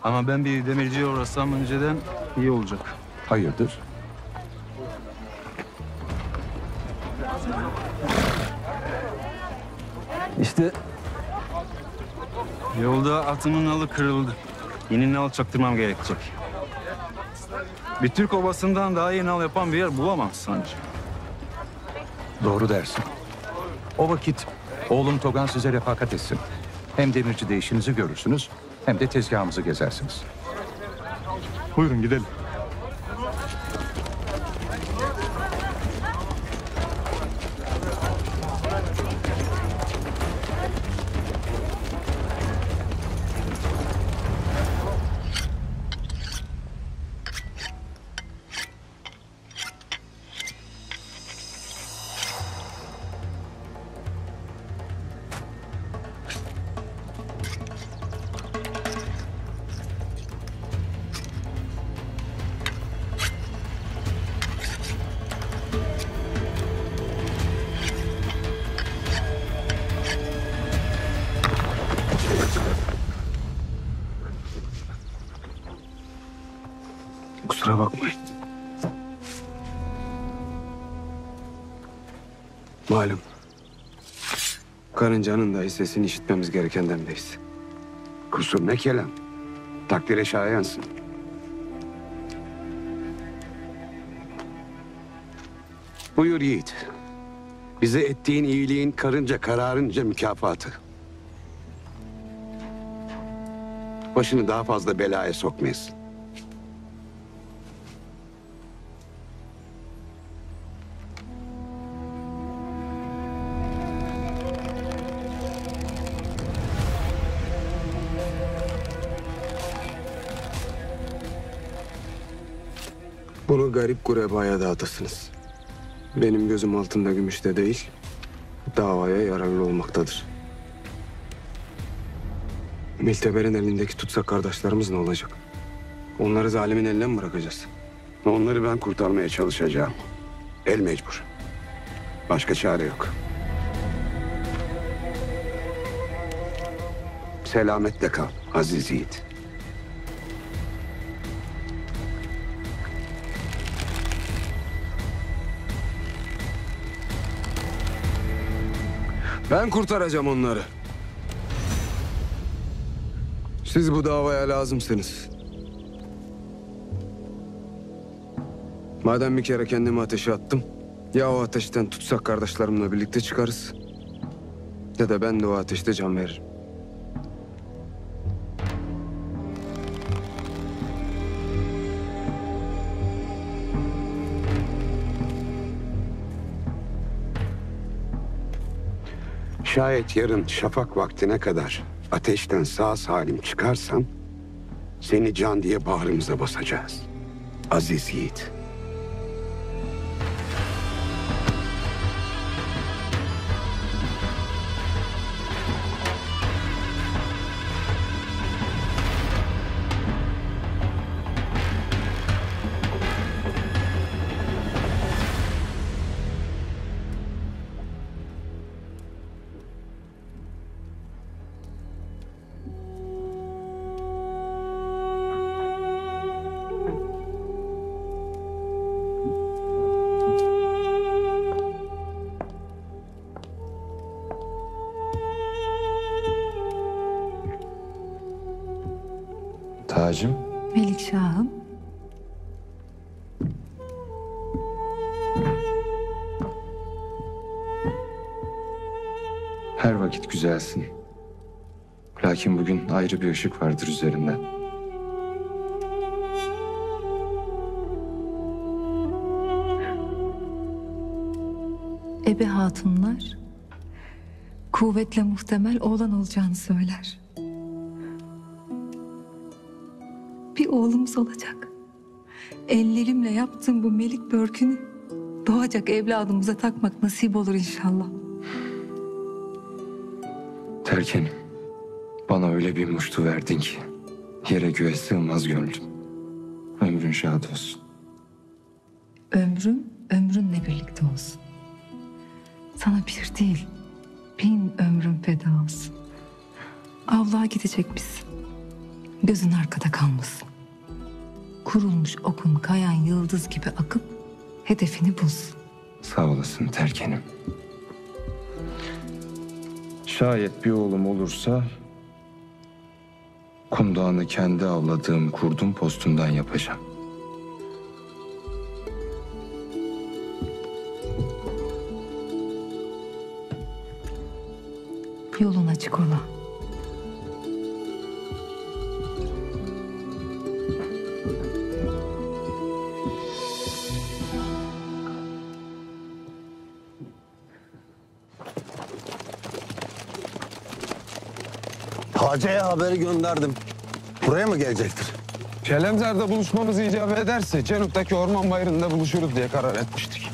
Ama ben bir demirciye uğrasam önceden iyi olacak. Hayırdır? İşte yolda atımın nalı kırıldı. Yeni nal çaktırmam gerekecek. Bir Türk obasından daha iyi nal yapan bir yer bulamam sanki. Doğru dersin. O vakit oğlum Togan size refakat etsin. Hem demirci de işinizi görürsünüz, hem de tezgahımızı gezersiniz. Buyurun gidelim. Bakmayın. Malum. Karıncanın da hissesini işitmemiz gereken demdeyiz. Kusur ne kelam. Takdire şayansın. Buyur yiğit. Bize ettiğin iyiliğin karınca kararınca mükafatı. Başını daha fazla belaya sokmayasın. Bunu garip gurebaya dağıtırsınız. Benim gözüm altında gümüşte değil, davaya yararlı olmaktadır. İlteber'in elindeki tutsak kardeşlerimiz ne olacak? Onları zalimin eline mi bırakacağız? Onları ben kurtarmaya çalışacağım. El mecbur. Başka çare yok. Selametle kal, aziz yiğit. Ben kurtaracağım onları. Siz bu davaya lazımsınız. Madem bir kere kendimi ateşe attım, ya o ateşten tutsak kardeşlerimle birlikte çıkarız, ya da ben de o ateşte can veririm. Şayet yarın şafak vaktine kadar ateşten sağ salim çıkarsan, seni can diye bağrımıza basacağız. Aziz yiğit. Hacım. Melikşah'ım. Her vakit güzelsin. Lakin bugün ayrı bir ışık vardır üzerinden. Ebe hatunlar kuvvetle muhtemel oğlan olacağını söyler. Oğlumuz olacak. Ellerimle yaptığım bu melik börkünü doğacak evladımıza takmak nasip olur inşallah. Terken, bana öyle bir muştu verdin ki yere göğe sığmaz gönlüm. Ömrün şad olsun. Ömrüm ömrünle birlikte olsun. Sana bir değil, bin ömrüm feda olsun. Avluğa gidecek misin? Gözün arkada kalmasın. Kurulmuş okun kayan yıldız gibi akıp hedefini bulsun. Sağ olasın Terkenim. Şayet bir oğlum olursa kumdağını kendi avladığım kurdun postundan yapacağım. Yolun açık ola. Hacı'ya haberi gönderdim. Buraya mı gelecektir? Şelemzar'da buluşmamız icap ederse Cenup'taki orman bayırında buluşuruz diye karar etmiştik.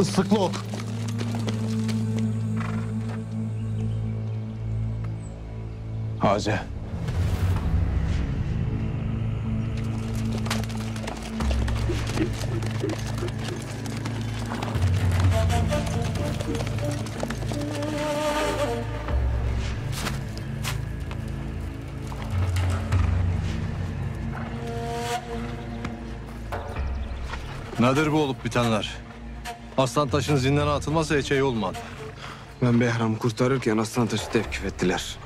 Islıklı ok. Hacı. Nedir bu olup bitenler? Aslantaş'ın zindana atılması hiç iyi olmadı. Ben Behram'ı kurtarırken Aslantaş'ı tevkif ettiler.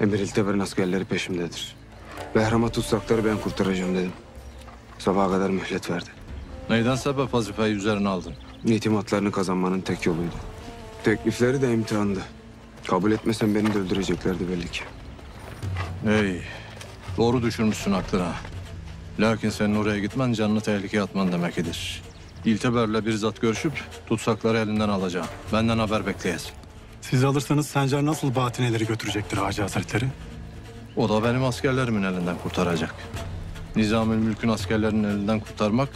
Emir İlteber'in askerleri peşimdedir. Behram'a tutsakları ben kurtaracağım dedim. Sabaha kadar mühlet verdi. Neyden sebep vazifeyi üzerine aldın? İtimatlarını kazanmanın tek yoluydu. Teklifleri de imtihandı. Kabul etmesen beni de öldüreceklerdi belli ki. Hey, doğru düşürmüşsün aklına. Lakin senin oraya gitmen canını tehlikeye atman demekidir. İlteber'le bizzat görüşüp tutsakları elinden alacağım. Benden haber bekleyesin. Siz alırsanız Sencer nasıl batineleri götürecektir Hacı Hazretleri? O da benim askerlerimin elinden kurtaracak. Nizâmü'l-Mülk'ün askerlerinin elinden kurtarmak,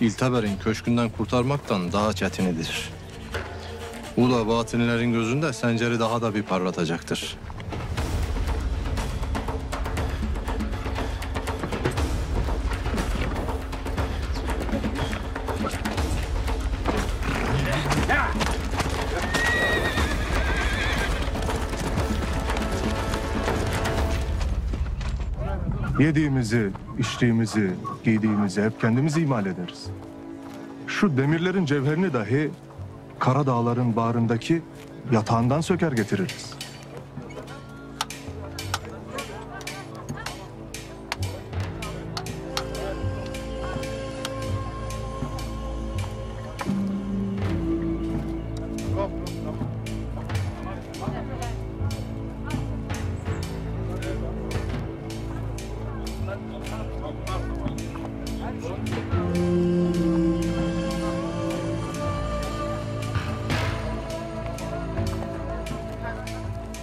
İlteber'in köşkünden kurtarmaktan daha çetinidir. Bu da batinilerin gözünde Sencer'i daha da bir parlatacaktır. Yediğimizi, içtiğimizi, giydiğimizi hep kendimiz imal ederiz. Şu demirlerin cevherini dahi Karadağların bağrındaki yatağından söker getiririz.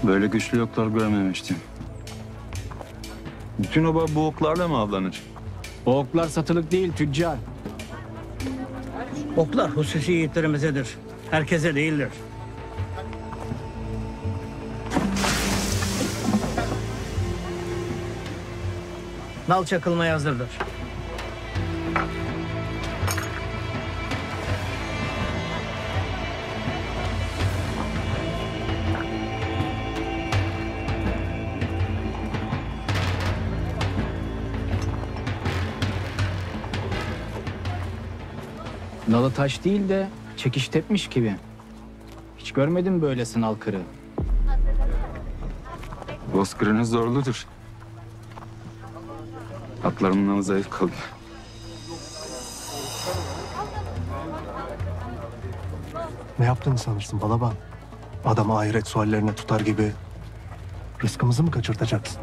Böyle güçlü oklar görmemiştim. Bütün oba bu oklarla mı avlanır? O oklar satılık değil tüccar. Oklar hususi yiğitlerimizedir. Herkese değildir. Nal çakılmaya hazırdır. Nalı taş değil de çekiş tepmiş gibi. Hiç görmedim böylesin nal kırığı. Bozkırınız zorludur. Atlarımın nalı zayıf kaldı. Ne yaptığını sanırsın Balaban? Adamı ahiret suallerine tutar gibi rızkımızı mı kaçırtacaksın?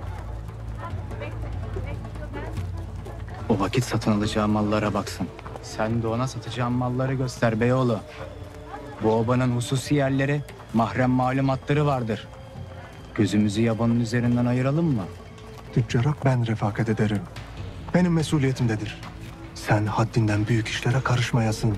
O vakit satın alacağı mallara baksın. Sen de ona satacağım malları göster beyoğlu. Bu obanın hususi yerleri, mahrem malumatları vardır. Gözümüzü yabanın üzerinden ayıralım mı? Tüccarak ben refakat ederim. Benim mesuliyetimdedir. Sen haddinden büyük işlere karışmayasın.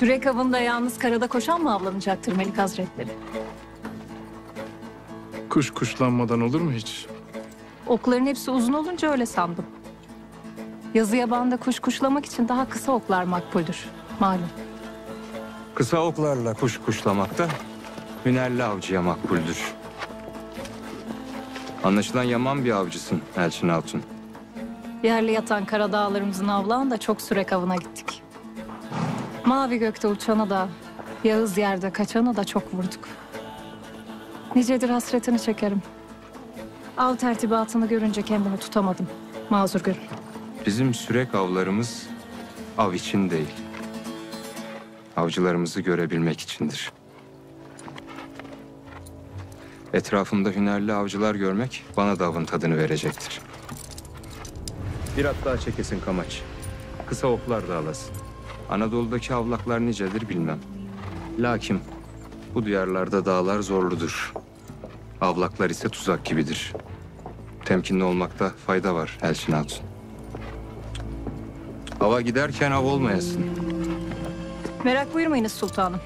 Sürek avında yalnız karada koşan mı avlanacaktır Melik Hazretleri? Kuş kuşlanmadan olur mu hiç? Okların hepsi uzun olunca öyle sandım. Yazı yabanda kuş kuşlamak için daha kısa oklar makbuldür, malum. Kısa oklarla kuş kuşlamak da hünerli avcıya makbuldür. Anlaşılan yaman bir avcısın Elçin Hatun. Yerli yatan karadağlarımızın avlağında çok sürek avına gittik. Mavi gökte uçana da, yağız yerde kaçana da çok vurduk. Nicedir hasretini çekerim. Av tertibatını görünce kendimi tutamadım. Mazur görün. Bizim sürek avlarımız av için değil. Avcılarımızı görebilmek içindir. Etrafımda hünerli avcılar görmek bana da avın tadını verecektir. Bir at daha çekesin Kamaç. Kısa oklar da alasın. Anadolu'daki avlaklar nicedir bilmem. Lakin bu diyarlarda dağlar zorludur. Avlaklar ise tuzak gibidir. Temkinli olmakta fayda var Elçin Hatun. Ava giderken av olmayasın. Merak buyurmayınız sultanım.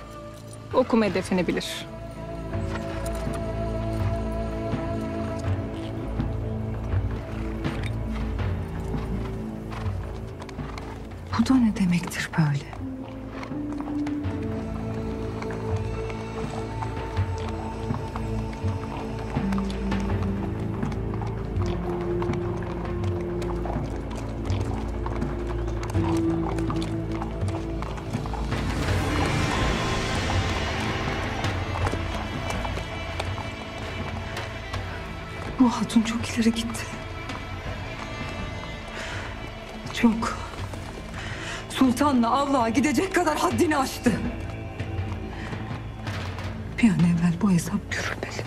Okum hedefini bilir. Bu da ne demektir böyle? Bu hatun çok ileri gitti. Çok. Sultanla avluğa gidecek kadar haddini aştı. Bir an evvel bu hesap görülmeli.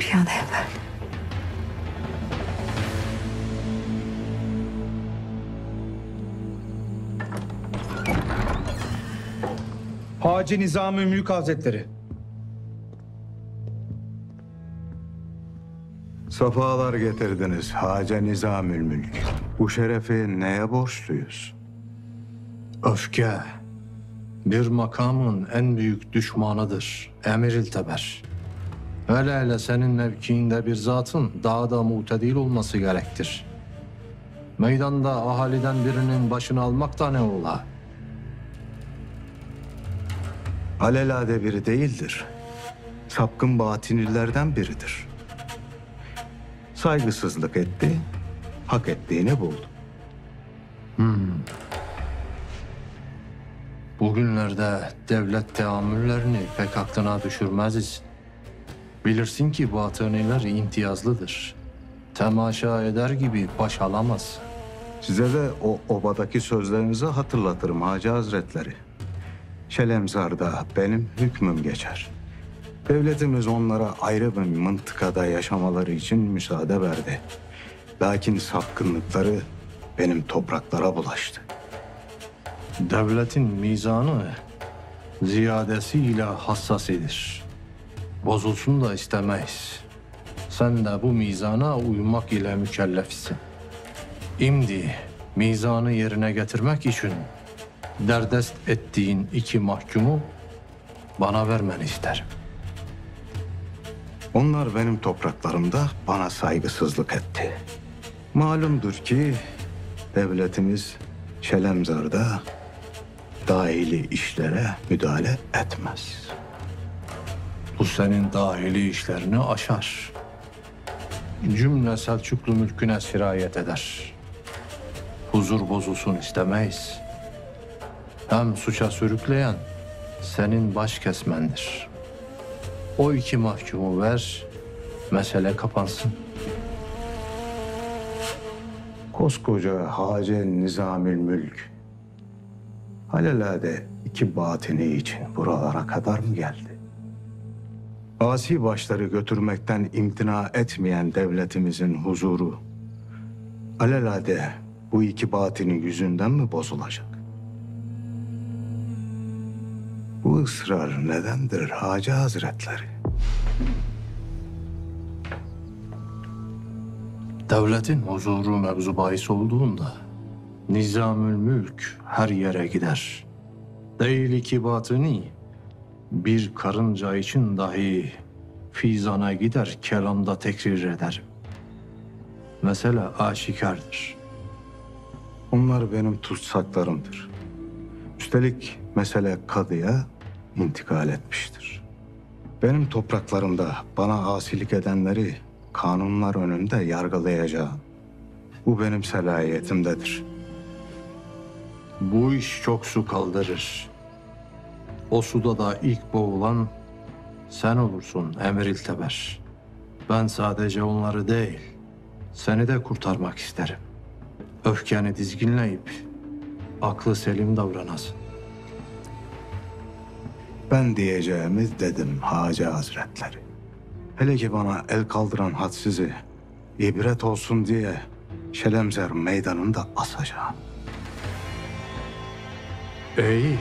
Bir an evvel. Hacı Nizâmü'l-Mülk Hazretleri. Safalar getirdiniz Hacı Nizâmü'l-Mülk. Bu şerefi neye borçluyuz? Öfke bir makamın en büyük düşmanıdır Emir İlteber. Hele hele senin mevkiinde bir zatın daha da mutedil olması gerektir. Meydanda ahaliden birinin başını almak da ne ola? Alelade biri değildir. Sapkın batinilerden biridir. Saygısızlık etti, hak ettiğini buldu. Hmm. Bugünlerde devlet teamüllerini pek aklına düşürmeziz. Bilirsin ki batıniler imtiyazlıdır. Temaşa eder gibi baş alamaz. Size de o obadaki sözlerinizi hatırlatırım Hacı Hazretleri. Şelemzar'da benim hükmüm geçer. Devletimiz onlara ayrı bir mıntıkada yaşamaları için müsaade verdi. Lakin sapkınlıkları benim topraklara bulaştı. Devletin mizanı ziyadesiyle hassasidir. Bozulsun da istemeyiz. Sen de bu mizana uymak ile mükellefsin. Şimdi mizanı yerine getirmek için derdest ettiğin iki mahkumu bana vermeni isterim. Onlar benim topraklarımda bana saygısızlık etti. Malumdur ki devletimiz Şelemzar'da dahili işlere müdahale etmez. Bu senin dahili işlerini aşar. Cümle Selçuklu mülküne sirayet eder. Huzur bozulsun istemeyiz. Hem suça sürükleyen senin baş kesmendir. O iki mahkumu ver, mesele kapansın. Koskoca Hacı Nizâmü'l-Mülk alelade iki batini için buralara kadar mı geldi? Asi başları götürmekten imtina etmeyen devletimizin huzuru alelade bu iki batini yüzünden mi bozulacak? Bu ısrar nedendir Hacı Hazretleri? Devletin huzuru mevzu bahis olduğunda Nizâmü'l-Mülk her yere gider. Değil ki batini bir karınca için dahi fizana gider, kelamda tekrir ederim. Mesele aşikardır. Onlar benim tutsaklarımdır. Üstelik mesele kadıya intikal etmiştir. Benim topraklarımda bana asilik edenleri kanunlar önünde yargılayacağım. Bu benim selahiyetimdedir. Bu iş çok su kaldırır. O suda da ilk boğulan sen olursun Emir İlteber. Ben sadece onları değil, seni de kurtarmak isterim. Öfkeni dizginleyip aklı selim davranasın. Ben diyeceğimiz dedim Hacı Hazretleri. Hele ki bana el kaldıran hadsizi ibret olsun diye Şelemzar meydanında asacağım. Ey,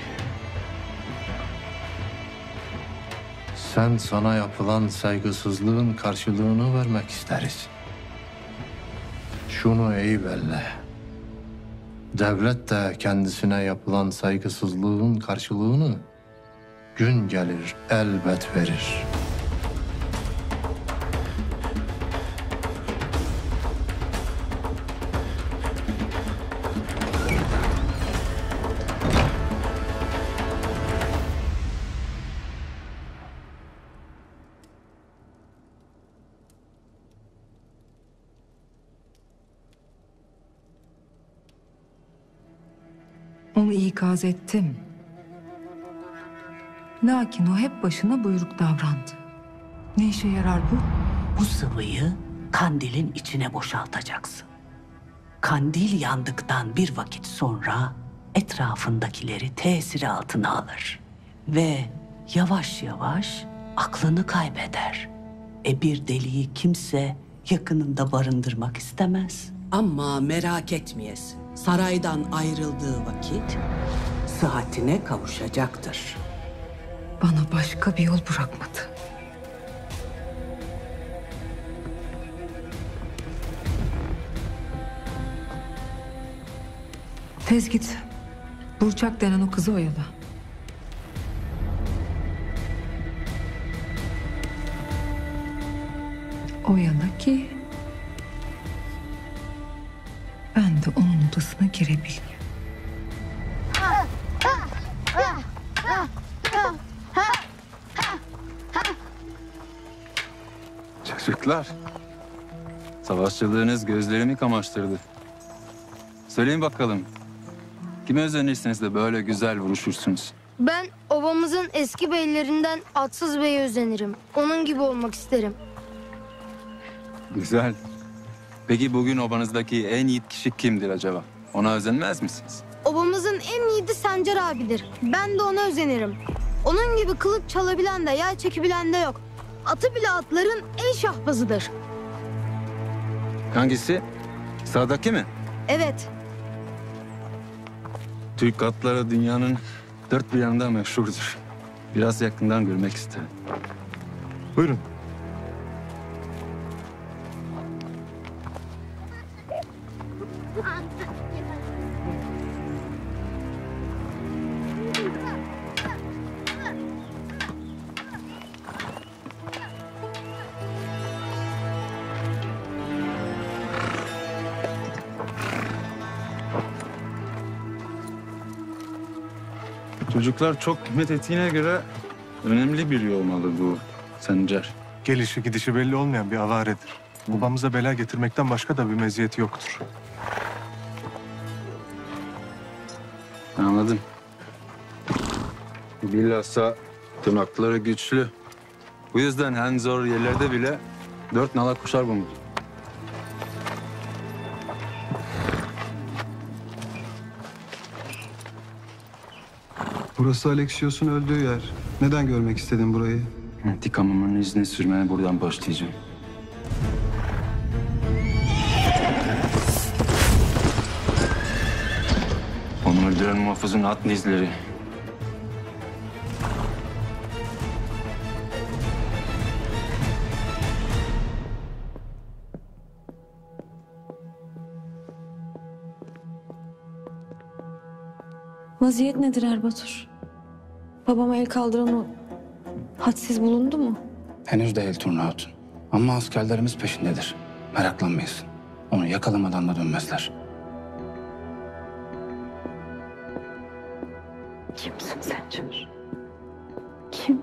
sen sana yapılan saygısızlığın karşılığını vermek isteriz. Şunu iyi belle. Devlet de kendisine yapılan saygısızlığın karşılığını gün gelir elbet verir. Onu ikaz ettim. Lakin o hep başına buyruk davrandı. Ne işe yarar bu? Bu sıvıyı kandilin içine boşaltacaksın. Kandil yandıktan bir vakit sonra etrafındakileri tesiri altına alır. Ve yavaş yavaş aklını kaybeder. E bir deliği kimse yakınında barındırmak istemez. Ama merak etmeyesin. Saraydan ayrıldığı vakit sıhhatine kavuşacaktır. Bana başka bir yol bırakmadı. Tez git. Burçak denen o kızı oyala. Oyala ki ben de onun odasına girebileyim. Çocuklar, savaşçılığınız gözlerimi kamaştırdı. Söyleyin bakalım, kime özenirsiniz de böyle güzel vuruşursunuz? Ben obamızın eski beylerinden Atsız Bey'e özenirim. Onun gibi olmak isterim. Güzel. Peki bugün obanızdaki en yiğit kişi kimdir acaba? Ona özenmez misiniz? Obamızın en yiğidi Sencer abidir. Ben de ona özenirim. Onun gibi kılıç çalabilen de yay çekebilen de yok. Atı bile atların en şahbazıdır. Hangisi? Sağdaki mi? Evet. Türk atları dünyanın dört bir yanında meşhurdur. Biraz yakından görmek isterim. Buyurun. Çocuklar çok hizmet ettiğine göre önemli bir yol olmalı bu Sencer. Gelişi gidişi belli olmayan bir avaredir. Babamıza bela getirmekten başka da bir meziyeti yoktur. Anladım. Bilhassa tırnakları güçlü. Bu yüzden en zor yerlerde bile dört nala kuşar bunu. Burası Alexios'un öldüğü yer. Neden görmek istedin burayı? İntikamımın izini sürmeye buradan başlayacağım. Onu öldüren muhafızın atın izleri. Vaziyet nedir Erbatur? Babama el kaldıran o hadsiz bulundu mu? Henüz değil Turna Hatun. Ama askerlerimiz peşindedir. Meraklanmayız. Onu yakalamadan da dönmezler. Kimsin sen Cemil? Kim?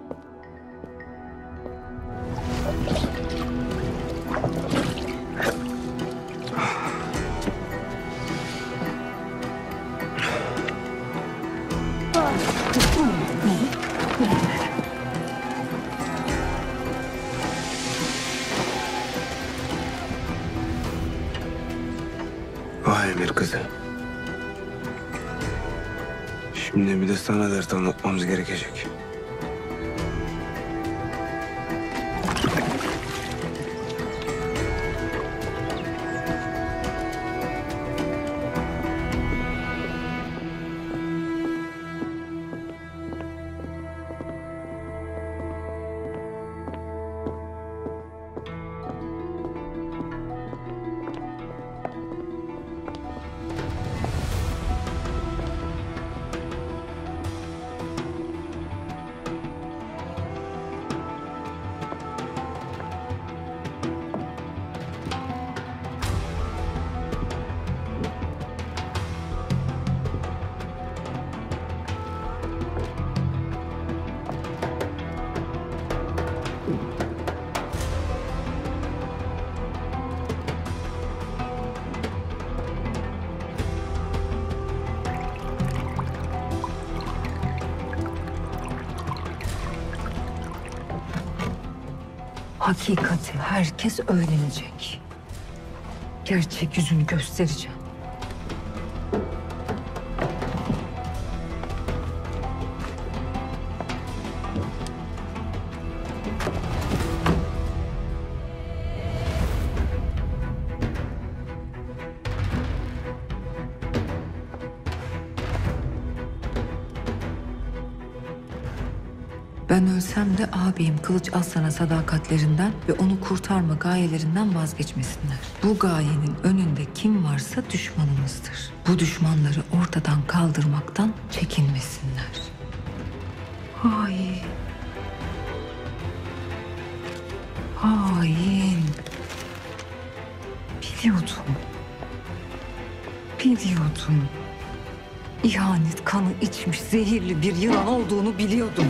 Şimdi bir de sana dert anlatmamız gerekecek. Hakikati herkes öğrenecek. Gerçek yüzünü göstereceğim. Ben ölsem de ağabeyim Kılıç Aslan'a sadakatlerinden ve onu kurtarma gayelerinden vazgeçmesinler. Bu gayenin önünde kim varsa düşmanımızdır. Bu düşmanları ortadan kaldırmaktan çekinmesinler. Hain. Hain. Biliyordum. Biliyordum. İhanet kanı içmiş zehirli bir yılan olduğunu biliyordum.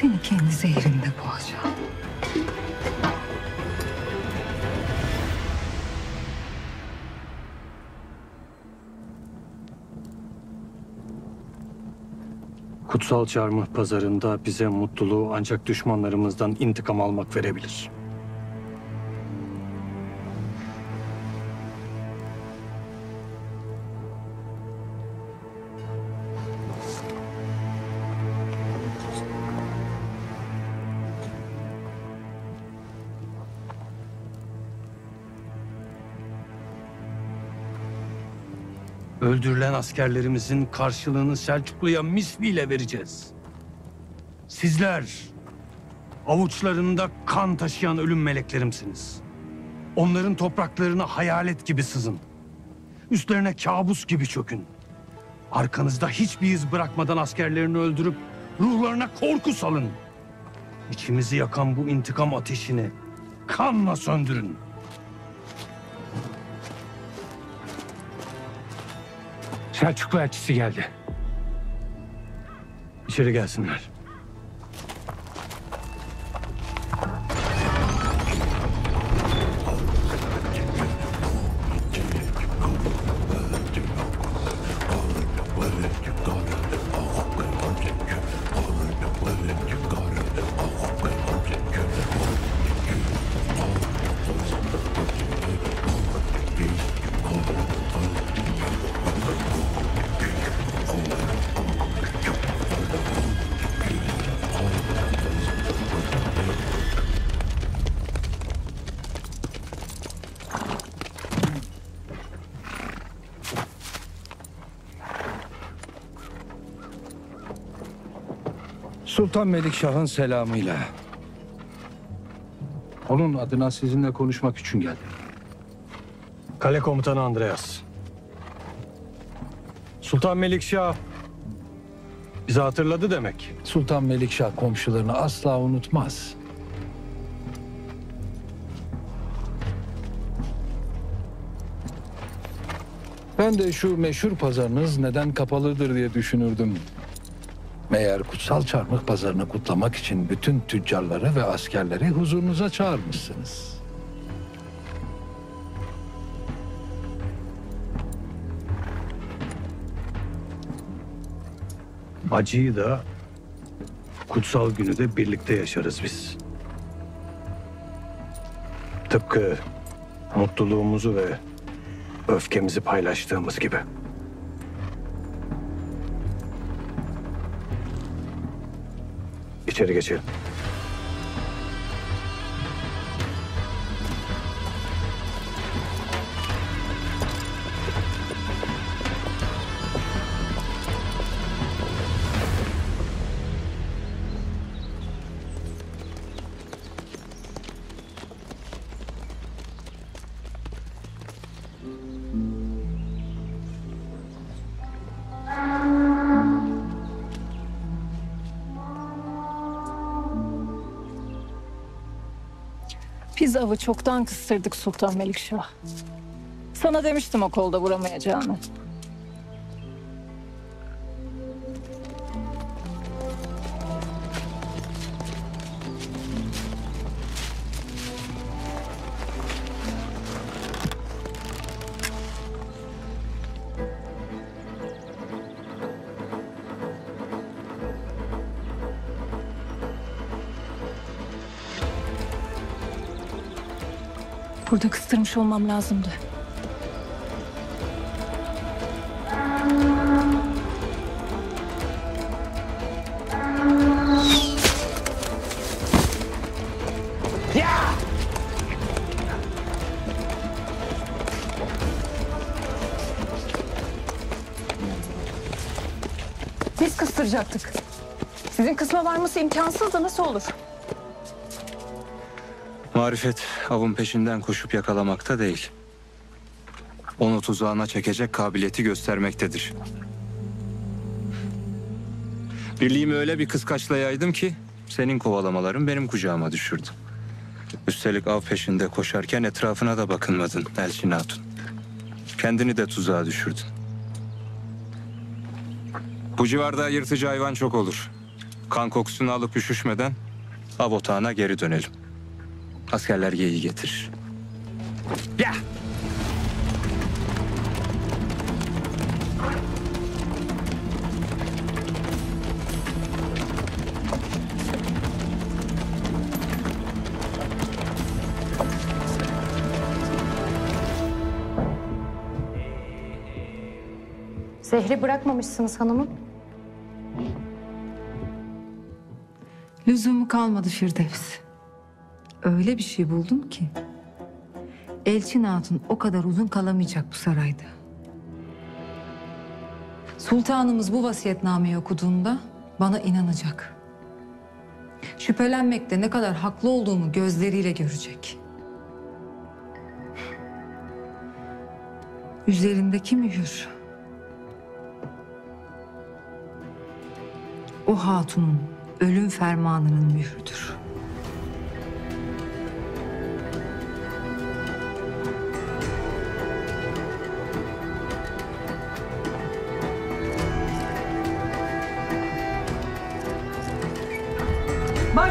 Seni kendi zehrinde boğacağım. Kutsal Çarmıh pazarında bize mutluluğu ancak düşmanlarımızdan intikam almak verebilir. Öldürülen askerlerimizin karşılığını Selçuklu'ya misliyle vereceğiz. Sizler avuçlarında kan taşıyan ölüm meleklerimsiniz. Onların topraklarına hayalet gibi sızın. Üstlerine kabus gibi çökün. Arkanızda hiçbir iz bırakmadan askerlerini öldürüp ruhlarına korku salın. İçimizi yakan bu intikam ateşini kanla söndürün. Selçuklu elçisi geldi. İçeri gelsinler. Sultan Melikşah'ın selamıyla. Onun adına sizinle konuşmak için geldim. Kale komutanı Andreas. Sultan Melikşah bizi hatırladı demek. Sultan Melikşah komşularını asla unutmaz. Ben de şu meşhur pazarınız neden kapalıdır diye düşünürdüm. Meğer kutsal çarmıh pazarını kutlamak için bütün tüccarları ve askerleri huzurunuza çağırmışsınız. Acıyı da kutsal günü de birlikte yaşarız biz. Tıpkı mutluluğumuzu ve öfkemizi paylaştığımız gibi. İçeri geçelim. Biz avı çoktan kıstırdık Sultan Melikşah. Sana demiştim o kolda vuramayacağını. Burada kıstırmış olmam lazımdı. Biz kıstıracaktık. Sizin kısma varması imkansız da nasıl olur? Marifet avın peşinden koşup yakalamakta değil. Onu tuzağına çekecek kabiliyeti göstermektedir. Birliğimi öyle bir kıskaçlayaydım ki senin kovalamaların benim kucağıma düşürdü. Üstelik av peşinde koşarken etrafına da bakınmadın Elçin Hatun. Kendini de tuzağa düşürdün. Bu civarda yırtıcı hayvan çok olur. Kan kokusunu alıp üşüşmeden av otağına geri dönelim. Askerler geyiği getirir. Ya! Zehri bırakmamışsınız hanımım. Lüzumu kalmadı Firdevs. Öyle bir şey buldum ki Elçin Hatun o kadar uzun kalamayacak bu sarayda. Sultanımız bu vasiyetnameyi okuduğunda bana inanacak. Şüphelenmekte ne kadar haklı olduğumu gözleriyle görecek. Üzerindeki mühür o hatunun ölüm fermanının mührüdür.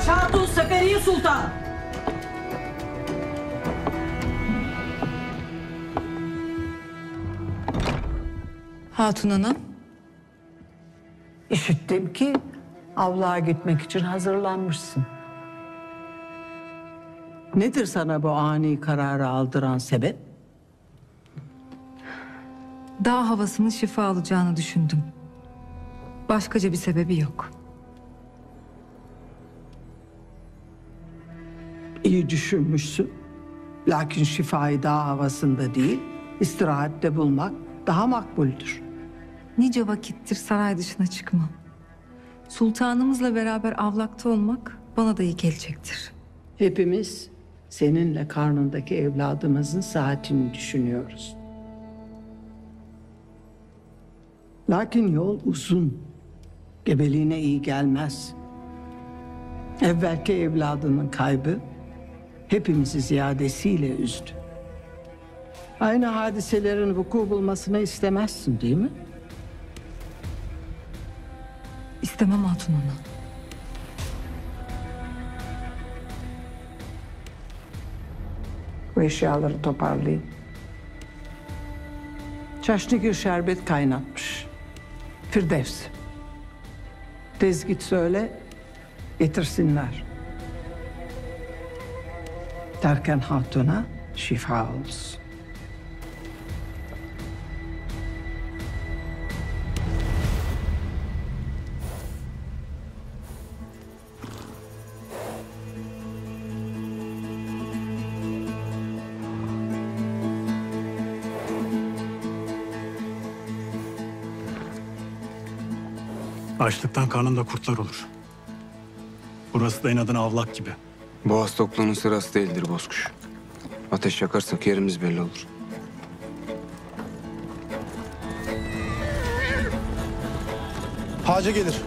Hatun Seferiye Sultan. Hatun Hanım. İşittim ki avluğa gitmek için hazırlanmışsın. Nedir sana bu ani kararı aldıran sebep? Dağ havasının şifa alacağını düşündüm. Başkaca bir sebebi yok. İyi düşünmüşsün. Lakin şifayı dağ havasında değil, istirahatte bulmak daha makbuldür. Nice vakittir saray dışına çıkmam. Sultanımızla beraber avlakta olmak bana da iyi gelecektir. Hepimiz seninle karnındaki evladımızın saatini düşünüyoruz. Lakin yol uzun. Gebeliğine iyi gelmez. Evvelki evladının kaybı hepimizi ziyadesiyle üzdü. Aynı hadiselerin vuku bulmasını istemezsin değil mi? İstemem Hatun Hanım. Bu eşyaları toparlayın. Çaşnıgül şerbet kaynatmış. Firdevs. Tez git söyle, getirsinler. Terken Hatun'a şifa olsun. Açlıktan karnımda kurtlar olur. Burası da inadına avlak gibi. Boğaz tokluğunun sırası değildir bozkuş. Ateş yakarsak yerimiz belli olur. Hacı gelir.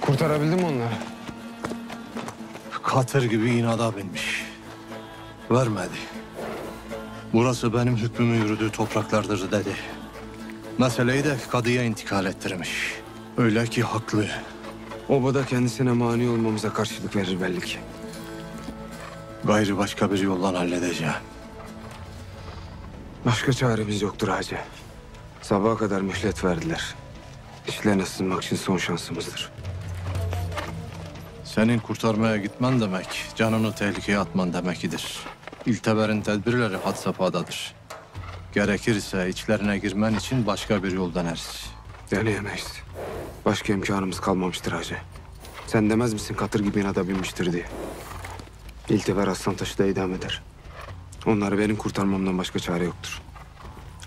Kurtarabildin mi onları? Katır gibi inada binmiş. Vermedi. Burası benim hükmümü yürüdüğü topraklardır dedi. Meseleyi de kadıya intikal ettirmiş. Öyle ki haklı. Obada kendisine mani olmamıza karşılık verir belli ki. Gayrı başka bir yoldan halledeceğim. Başka çaremiz yoktur hacı. Sabaha kadar mühlet verdiler. İşlerine sızmak için son şansımızdır. Senin kurtarmaya gitmen demek, canını tehlikeye atman demekidir. İlteber'in tedbirleri had safhadadır. Gerekirse içlerine girmen için başka bir yol deneriz. Deneyemeyiz. Başka imkanımız kalmamıştır hacı. Sen demez misin katır gibi inada binmiştir diye? İlteber Aslantaş'ı da idam eder. Onları benim kurtarmamdan başka çare yoktur.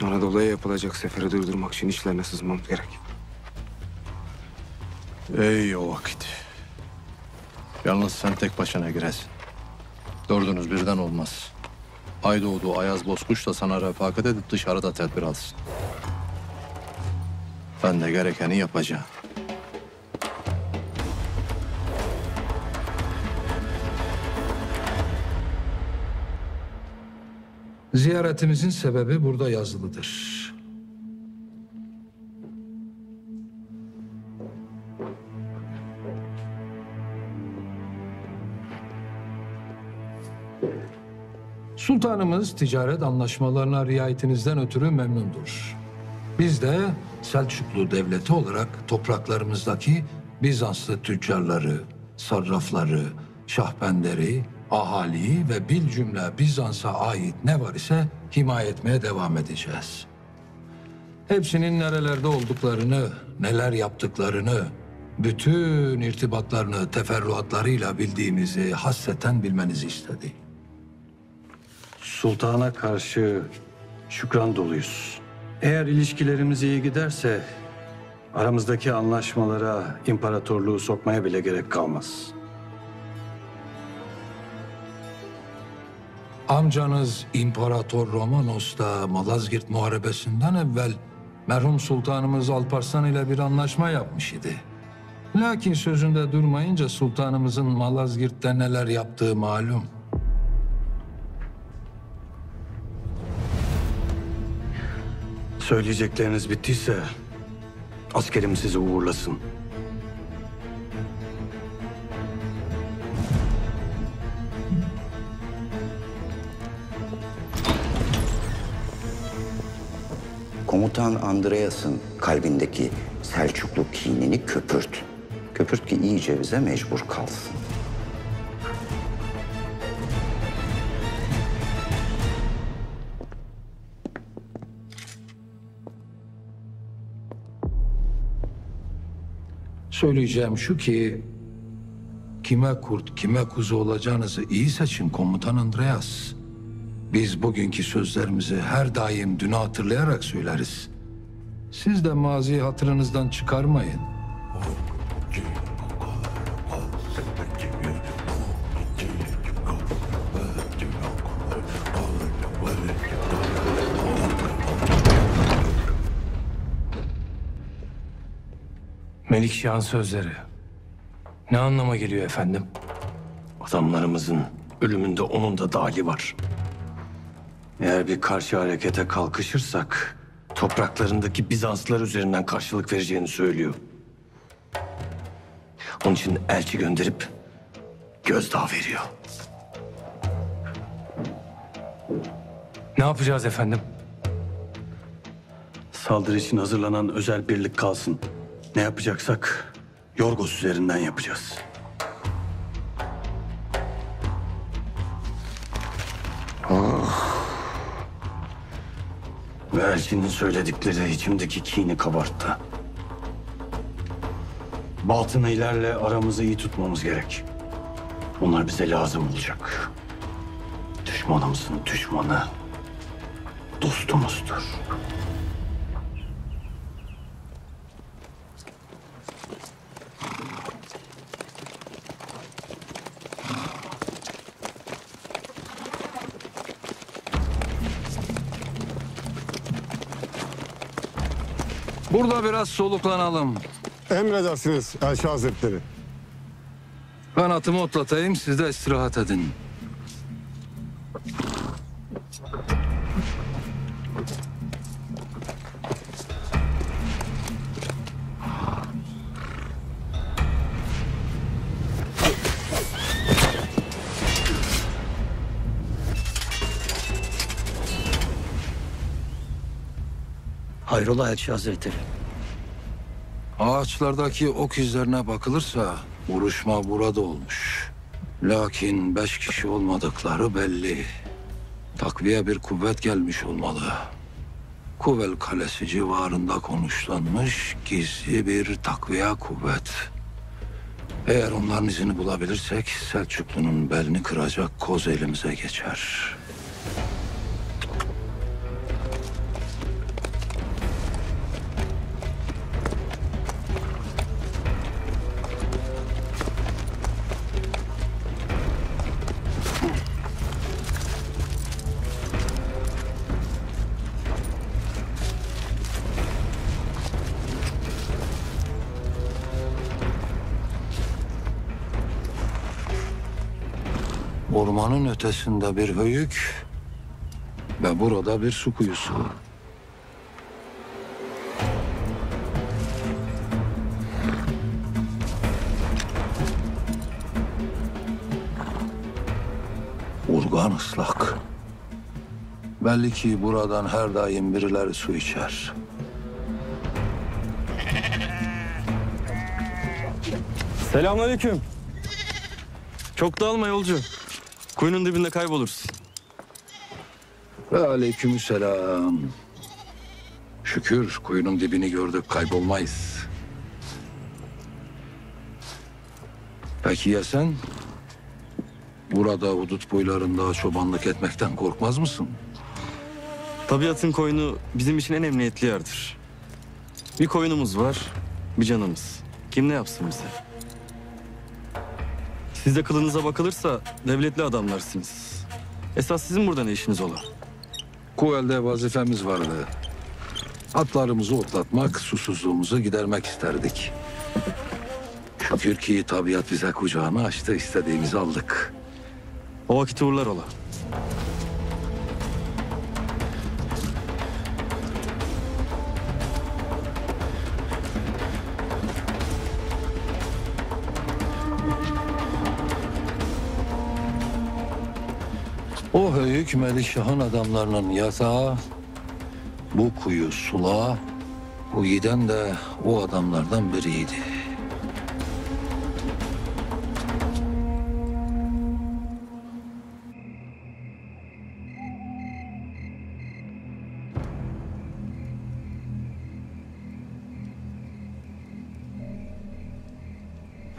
Anadolu'ya yapılacak seferi durdurmak için işlerine sızmam gerek. Ey o vakit. Yalnız sen tek başına giresin. Dördünüz birden olmaz. Haydoğdu, Ayaz Bozkuş da sana refakat edip dışarıda tedbir alsın. Ben de gerekeni yapacağım. Ziyaretimizin sebebi burada yazılıdır. Sultanımız ticaret anlaşmalarına riayetinizden ötürü memnundur. Biz de Selçuklu Devleti olarak topraklarımızdaki Bizanslı tüccarları, sarrafları, şahbenderi, ahaliyi ve bil cümle Bizans'a ait ne var ise himaye etmeye devam edeceğiz. Hepsinin nerelerde olduklarını, neler yaptıklarını, bütün irtibatlarını teferruatlarıyla bildiğimizi hasreten bilmenizi istedi. Sultana karşı şükran doluyuz. Eğer ilişkilerimiz iyi giderse aramızdaki anlaşmalara imparatorluğu sokmaya bile gerek kalmaz. Amcanız İmparator Romanos da Malazgirt Muharebesi'nden evvel merhum Sultanımız Alparslan ile bir anlaşma yapmış idi. Lakin sözünde durmayınca Sultanımızın Malazgirt'te neler yaptığı malum. Söyleyecekleriniz bittiyse askerim sizi uğurlasın. Komutan Andreas'ın kalbindeki Selçuklu kinini köpürt. Köpürt ki iyice bize mecbur kalsın. Söyleyeceğim şu ki, kime kurt, kime kuzu olacağınızı iyi seçin Komutan Andreas. Biz bugünkü sözlerimizi her daim dünü hatırlayarak söyleriz. Siz de mazi hatırınızdan çıkarmayın. Melikşah'ın sözleri ne anlama geliyor efendim? Adamlarımızın ölümünde onun da dahli var. Eğer bir karşı harekete kalkışırsak topraklarındaki Bizanslılar üzerinden karşılık vereceğini söylüyor. Onun için elçi gönderip gözdağı veriyor. Ne yapacağız efendim? Saldırı için hazırlanan özel birlik kalsın. Ne yapacaksak Yorgos üzerinden yapacağız. Oh. Ve elçinin söyledikleri içimdeki kini kabarttı. Baltın ilerle aramızı iyi tutmamız gerek. Onlar bize lazım olacak. düşmanımızın düşmanı dostumuzdur. Burada biraz soluklanalım. Emredersiniz Elçi Hazretleri. Ben atımı otlatayım, siz de istirahat edin. Hayrola Elçi Hazretleri? Ağaçlardaki ok izlerine bakılırsa vuruşma burada olmuş. Lakin beş kişi olmadıkları belli. Takviye bir kuvvet gelmiş olmalı. Kuvel Kalesi civarında konuşlanmış gizli bir takviye kuvvet. Eğer onların izini bulabilirsek Selçuklu'nun belini kıracak koz elimize geçer. Ormanın ötesinde bir höyük ve burada bir su kuyusu. Urgan ıslak. Belli ki buradan her daim birileri su içer. Selamünaleyküm. Çok dalma yolcu. Kuyunun dibinde kaybolursun. Ve aleykümselam. Şükür kuyunun dibini gördük, kaybolmayız. Peki ya sen? Burada hudut boylarında çobanlık etmekten korkmaz mısın? Tabiatın koyunu bizim için en emniyetli yerdir. Bir koyunumuz var, bir canımız. Kim ne yapsın bize? Siz de kılınıza bakılırsa devletli adamlarsınız. Esas sizin burada ne işiniz ola? Kuvel'de vazifemiz vardı. Atlarımızı otlatmak, susuzluğumuzu gidermek isterdik. Şükür ki tabiat bize kucağını açtı, istediğimizi aldık. O vakit uğurlar ola. O höyük Melikşah'ın adamlarının yatağı, bu kuyu sulağı, bu yiğiden de o adamlardan biriydi.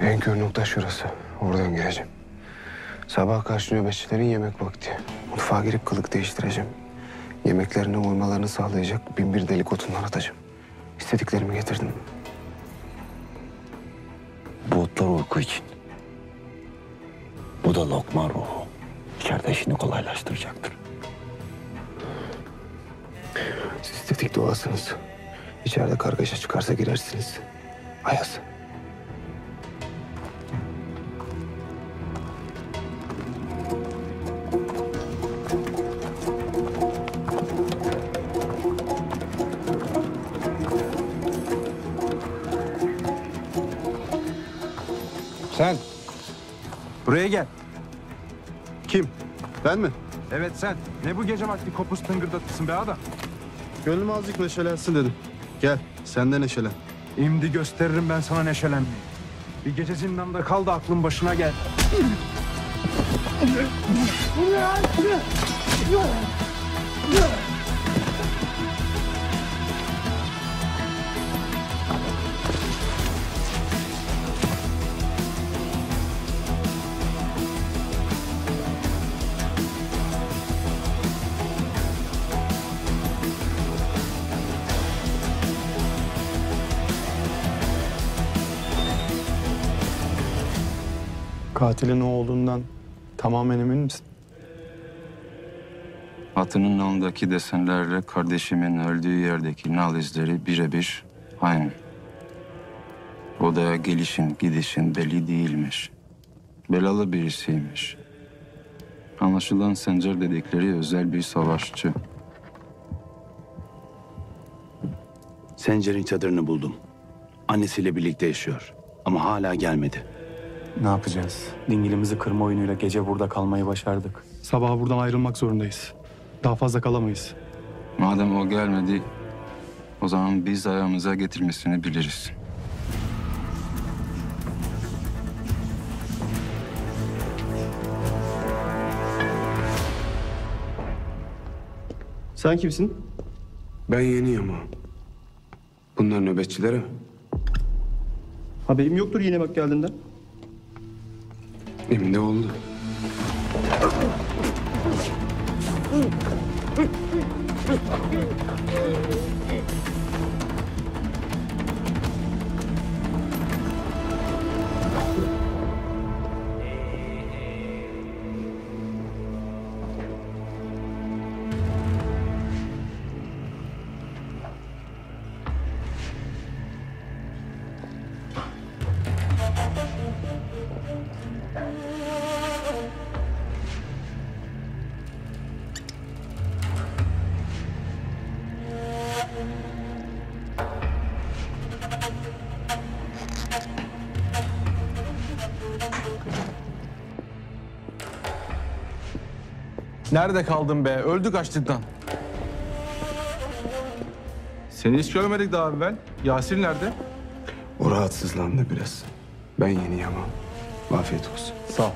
En kör nokta şurası, oradan gireceğim. Sabah karşı nöbetçilerin yemek vakti. Mutfağa girip kılık değiştireceğim. Yemeklerine uymalarını sağlayacak bin bir delik otundan atacağım. İstediklerimi getirdim. Bu otlar uyku için. Bu da lokma ruhu. İçeride işini kolaylaştıracaktır. Siz tetik doğasınız. İçeride kargaşa çıkarsa girersiniz. Ayaz. Sen. Buraya gel. Kim? Ben mi? Evet sen. Ne bu gece vakti kopuz tıngırdatısın be adam? Gönlüm azıcık neşelensin dedim. Gel sen de neşelen. İmdi gösteririm ben sana neşelenmeyi. Bir gece zindanda kal da aklın başına gel. Katilin o olduğundan tamamen emin misin? Atının nalındaki desenlerle kardeşimin öldüğü yerdeki nal izleri birebir aynı. Odaya gelişin gidişin belli değilmiş. Belalı birisiymiş. Anlaşılan Sencer dedikleri özel bir savaşçı. Sencer'in çadırını buldum. Annesiyle birlikte yaşıyor. Ama hala gelmedi. Ne yapacağız? Dingilimizi kırma oyunuyla gece burada kalmayı başardık. Sabaha buradan ayrılmak zorundayız. Daha fazla kalamayız. Madem o gelmedi, o zaman biz ayağımıza getirmesini biliriz. Sen kimsin? Ben yeniyim ama. Bunlar nöbetçilere. Haberim yoktur yine bak geldiğinden. Benim de oldu. Nerede kaldın be? Öldük açlıktan. Seni hiç görmedik daha evvel. Yasir nerede? O rahatsızlandı biraz. Ben yeni yamam. Afiyet olsun. Sağ ol.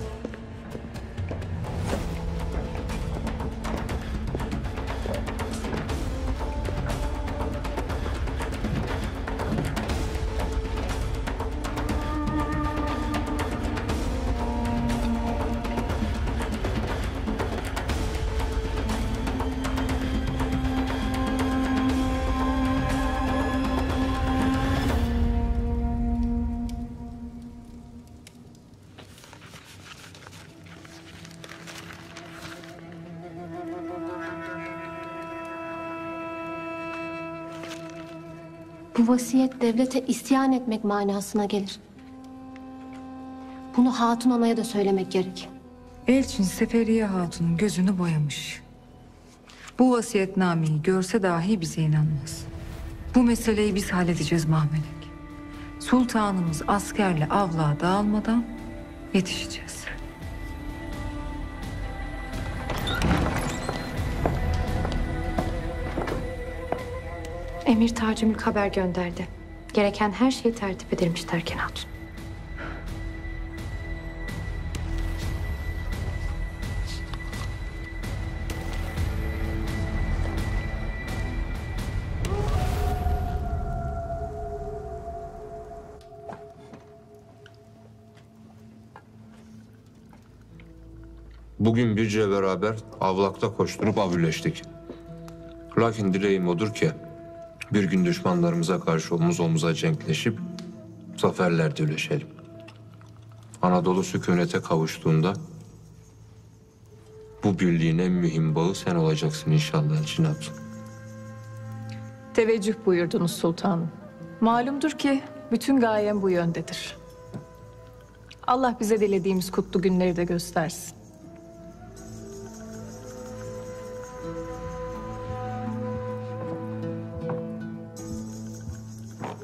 Vasiyet devlete isyan etmek manasına gelir. Bunu Hatun Ana'ya da söylemek gerek. Elçin Seferiye Hatun'un gözünü boyamış. Bu vasiyetnameyi görse dahi bize inanmaz. Bu meseleyi biz halledeceğiz Mahmelek. Sultanımız askerle avluğa dağılmadan yetişeceğiz. Emir Tâcü'l-Mülk haber gönderdi. Gereken her şey tertip edilmiş Terken Hatun. Bugün Birce beraber avlakta koşturup avülleştik. Lakin dileğim odur ki bir gün düşmanlarımıza karşı omuz omuza cenkleşip zaferler dileşelim. Anadolu sükunete kavuştuğunda bu birliğin en mühim bağı sen olacaksın inşallah Elçin Hatun. Teveccüh buyurdunuz sultanım. Malumdur ki bütün gayem bu yöndedir. Allah bize dilediğimiz kutlu günleri de göstersin.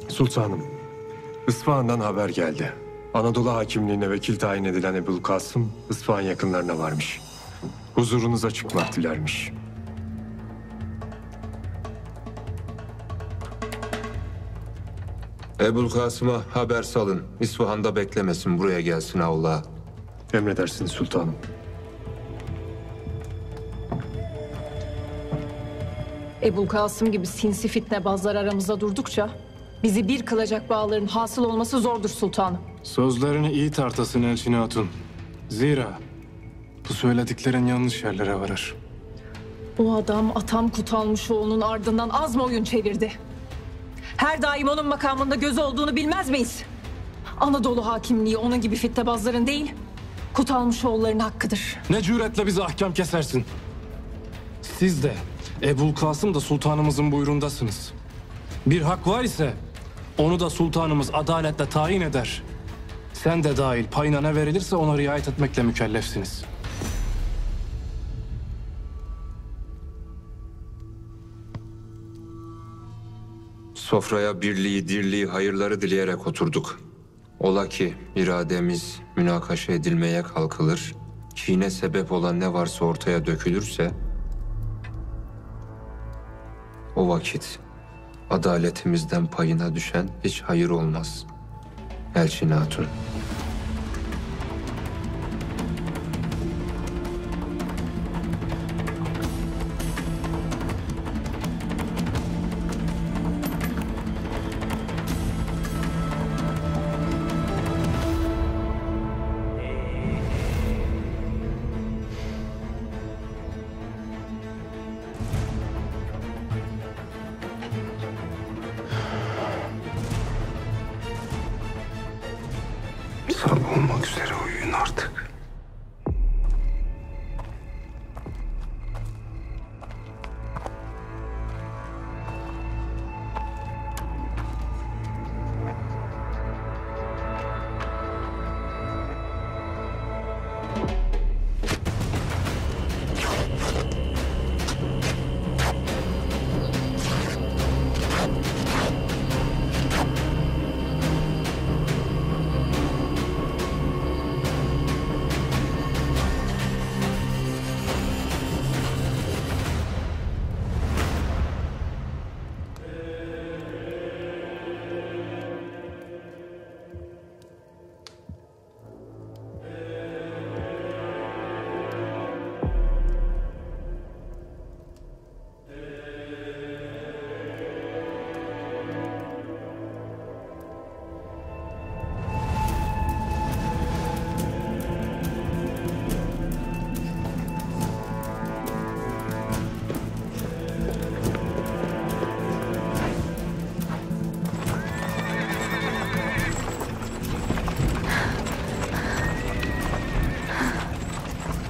Sultanım, İsfahan'dan haber geldi. Anadolu hakimliğine vekil tayin edilen Ebul Kasım, İsfahan yakınlarına varmış. Huzurunuza çıkmak dilermiş. Ebul Kasım'a haber salın. İsfahan'da beklemesin, buraya gelsin avluğa. Emredersiniz sultanım. Ebul Kasım gibi sinsi fitnebazlar aramızda durdukça bizi bir kılacak bağların hasıl olması zordur sultanım. Sözlerini iyi tartasın Elçin Hatun. Zira bu söylediklerin yanlış yerlere varır. O adam Atam Kutalmışoğlu'nun ardından az mı oyun çevirdi? Her daim onun makamında gözü olduğunu bilmez miyiz? Anadolu hakimliği onun gibi fitnebazların değil, Kutalmışoğulların hakkıdır. Ne cüretle bize ahkam kesersin? Siz de Ebul Kasım da sultanımızın buyruğundasınız. Bir hak var ise onu da sultanımız adaletle tayin eder. Sen de dahil payına ne verilirse ona riayet etmekle mükellefsiniz. Sofraya birliği, dirliği, hayırları dileyerek oturduk. Ola ki irademiz münakaşa edilmeye kalkılır, kine sebep olan ne varsa ortaya dökülürse, o vakit adaletimizden payına düşen hiç hayır olmaz. Elçin Hatun.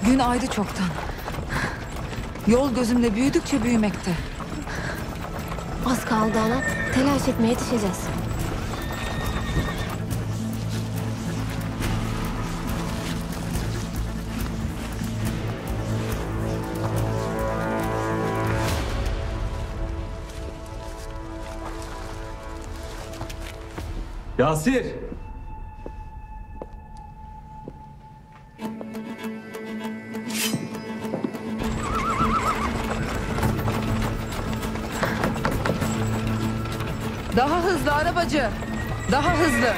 Gün ayrı çoktan. Yol gözümle büyüdükçe büyümekte. Az kaldı ana. Telaş etmeye yetişeceğiz. Yasir! Daha hızlı arabacı. Daha hızlı.